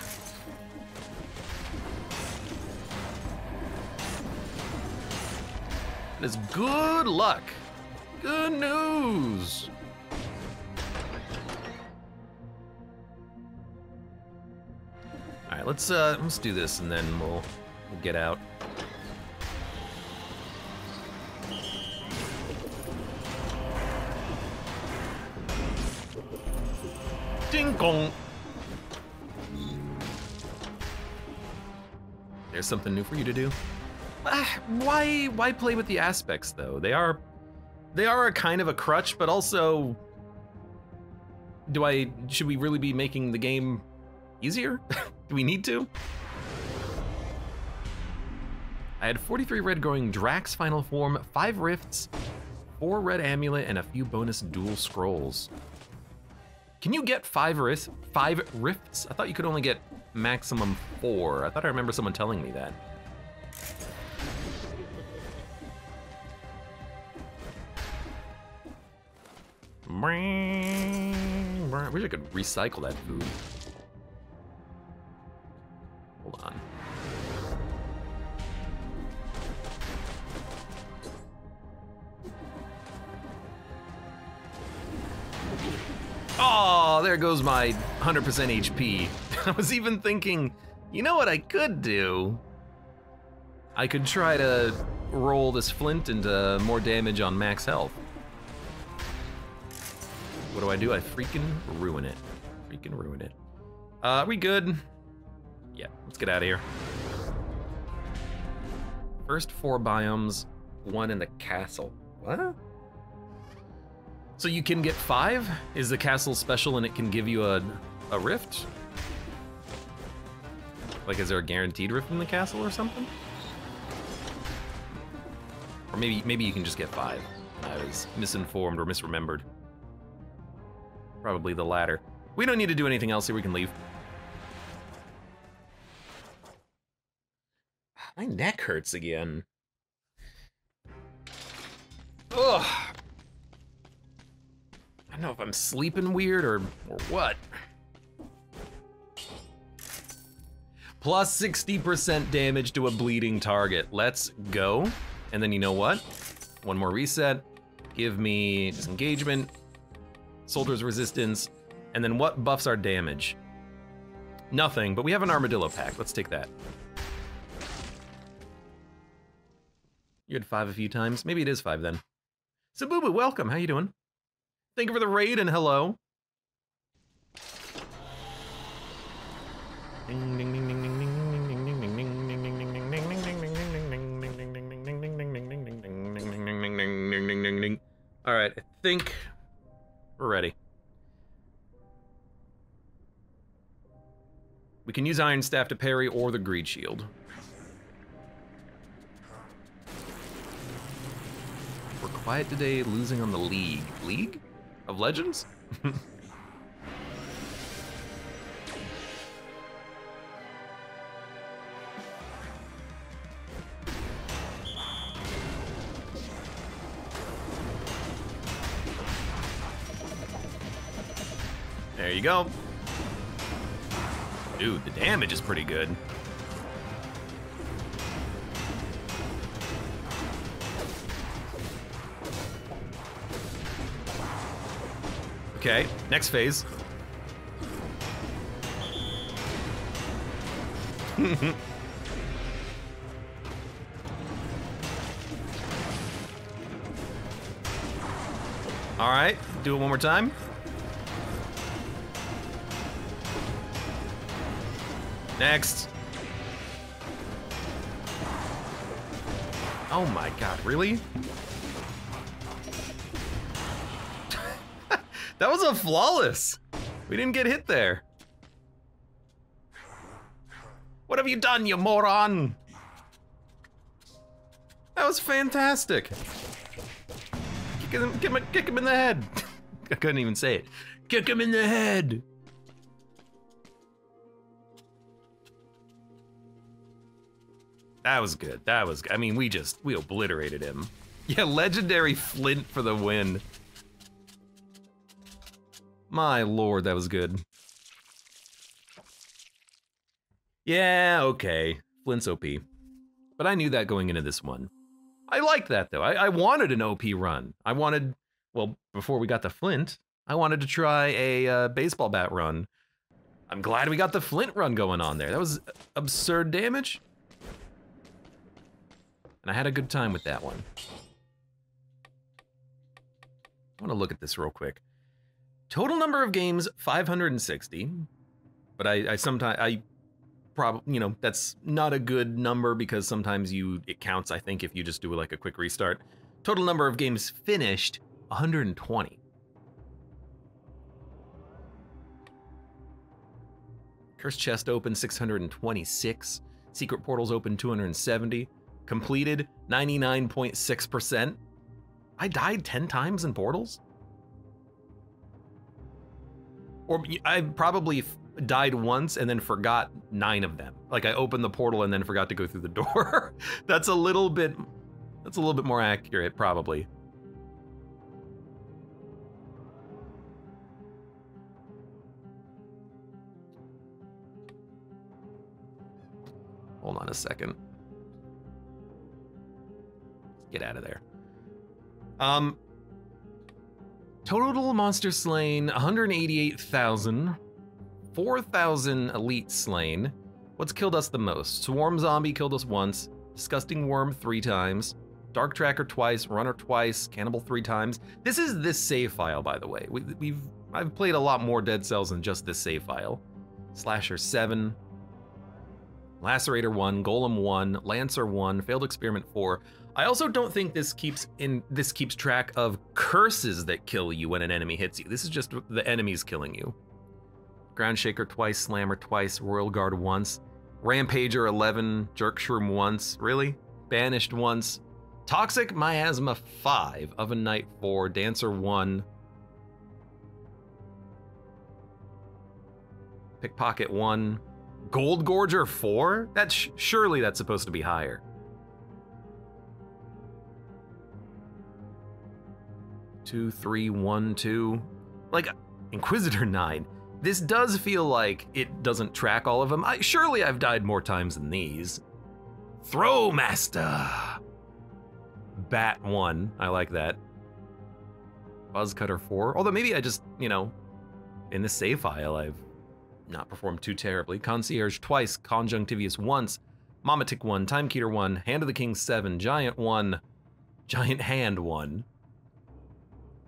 That is good luck. Good news! Alright, let's uh let's do this and then we'll we'll get out. Ding dong! There's something new for you to do. Ah, why why play with the aspects though? They are They are a kind of a crutch, but also, do I, should we really be making the game easier? Do we need to? I had forty-three red growing Drax final form, five rifts, four red amulet, and a few bonus dual scrolls. Can you get five rifts? Five rifts? I thought you could only get maximum four. I thought I remember someone telling me that. I wish I could recycle that food. Hold on. Oh, there goes my one hundred percent H P. I was even thinking, you know what I could do? I could try to roll this flint into more damage on max health. What do I do? I freaking ruin it. Freaking ruin it. Uh, are we good? Yeah, let's get out of here. First four biomes, one in the castle. What? So you can get five? Is the castle special and it can give you a, a rift? Like, is there a guaranteed rift in the castle or something? Or maybe, maybe you can just get five. I was misinformed or misremembered. Probably the latter. We don't need to do anything else here, we can leave. My neck hurts again. Ugh. I don't know if I'm sleeping weird or, or what. Plus sixty percent damage to a bleeding target. Let's go. And then you know what? One more reset. Give me disengagement, soldier's resistance, and then what buffs our damage? Nothing, but we have an armadillo pack. Let's take that. You had five a few times. Maybe it is five then. Sabubu, welcome. How you doing? Thank you for the raid and hello. Ding ding ding ding ding ding ding ding ding ding ding ding ding ding ding ding ding. All right, I think we're ready. We can use Iron Staff to parry or the Greed Shield. We're quiet today, losing on the League. League of Legends? There you go. Dude, the damage is pretty good. Okay, next phase. All right, do it one more time. Next. Oh my god, really? That was a flawless. We didn't get hit there. What have you done, you moron? That was fantastic. Kick him, kick him, kick him in the head. I couldn't even say it. Kick him in the head. That was good, that was, I mean, we just, we obliterated him. Yeah, legendary Flint for the win. My lord, that was good. Yeah, okay, Flint's O P. But I knew that going into this one. I like that though, I, I wanted an O P run. I wanted, well, before we got the Flint, I wanted to try a uh, baseball bat run. I'm glad we got the Flint run going on there. That was absurd damage. And I had a good time with that one. I want to look at this real quick. Total number of games, five hundred sixty. But I, I sometimes, I probably, you know, that's not a good number because sometimes you, it counts, I think, if you just do like a quick restart. Total number of games finished, one hundred twenty. Cursed Chest open, six hundred twenty-six. Secret Portals open, two hundred seventy. Completed, ninety-nine point six percent. I died ten times in portals? Or I probably died once and then forgot nine of them. Like I opened the portal and then forgot to go through the door. That's a little bit, that's a little bit more accurate, probably. Hold on a second. Get out of there. Um, total monsters slain, one hundred eighty-eight thousand. four thousand elite slain. What's killed us the most? Swarm Zombie killed us once. Disgusting Worm three times. Dark Tracker twice. Runner twice. Cannibal three times. This is this save file, by the way. We, we've I've played a lot more Dead Cells than just this save file. Slasher seven. Lacerator one, Golem one, Lancer one, Failed Experiment four. I also don't think this keeps in this keeps track of curses that kill you when an enemy hits you. This is just the enemies killing you. Ground Shaker twice, Slammer twice, Royal Guard once, Rampager eleven, Jerk Shroom once, really? Banished once, Toxic Miasma five, Oven Knight four, Dancer one, Pickpocket one, Gold Gorger four? That's sh surely that's supposed to be higher. Two, three, one, two. Like Inquisitor nine. This does feel like it doesn't track all of them. I, surely I've died more times than these. Throwmaster. Bat one, I like that. Buzzcutter four, although maybe I just, you know, in the save file I've not performed too terribly. Concierge twice, Conjunctivius once, Momatic one, Timekeeter one, Hand of the King seven, Giant one, Giant Hand one.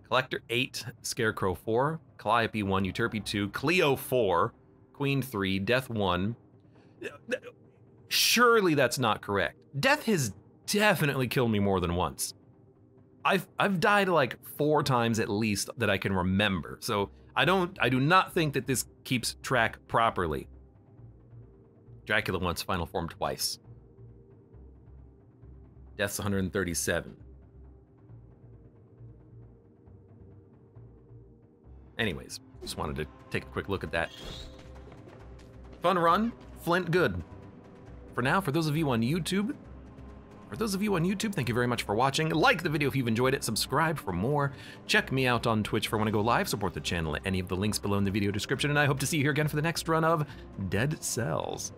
Collector eight, Scarecrow four, Calliope one, Euterpe two, Cleo four, Queen three, Death one. Surely that's not correct. Death has definitely killed me more than once. I've I've died like four times at least that I can remember. So I don't I do not think that this keeps track properly. Dracula once, Final Form twice. Death's one hundred thirty-seven. Anyways, just wanted to take a quick look at that. Fun run, Flint good. For now, for those of you on YouTube, for those of you on YouTube, thank you very much for watching. Like the video if you've enjoyed it, subscribe for more. Check me out on Twitch for when I go live, support the channel at any of the links below in the video description, and I hope to see you here again for the next run of Dead Cells.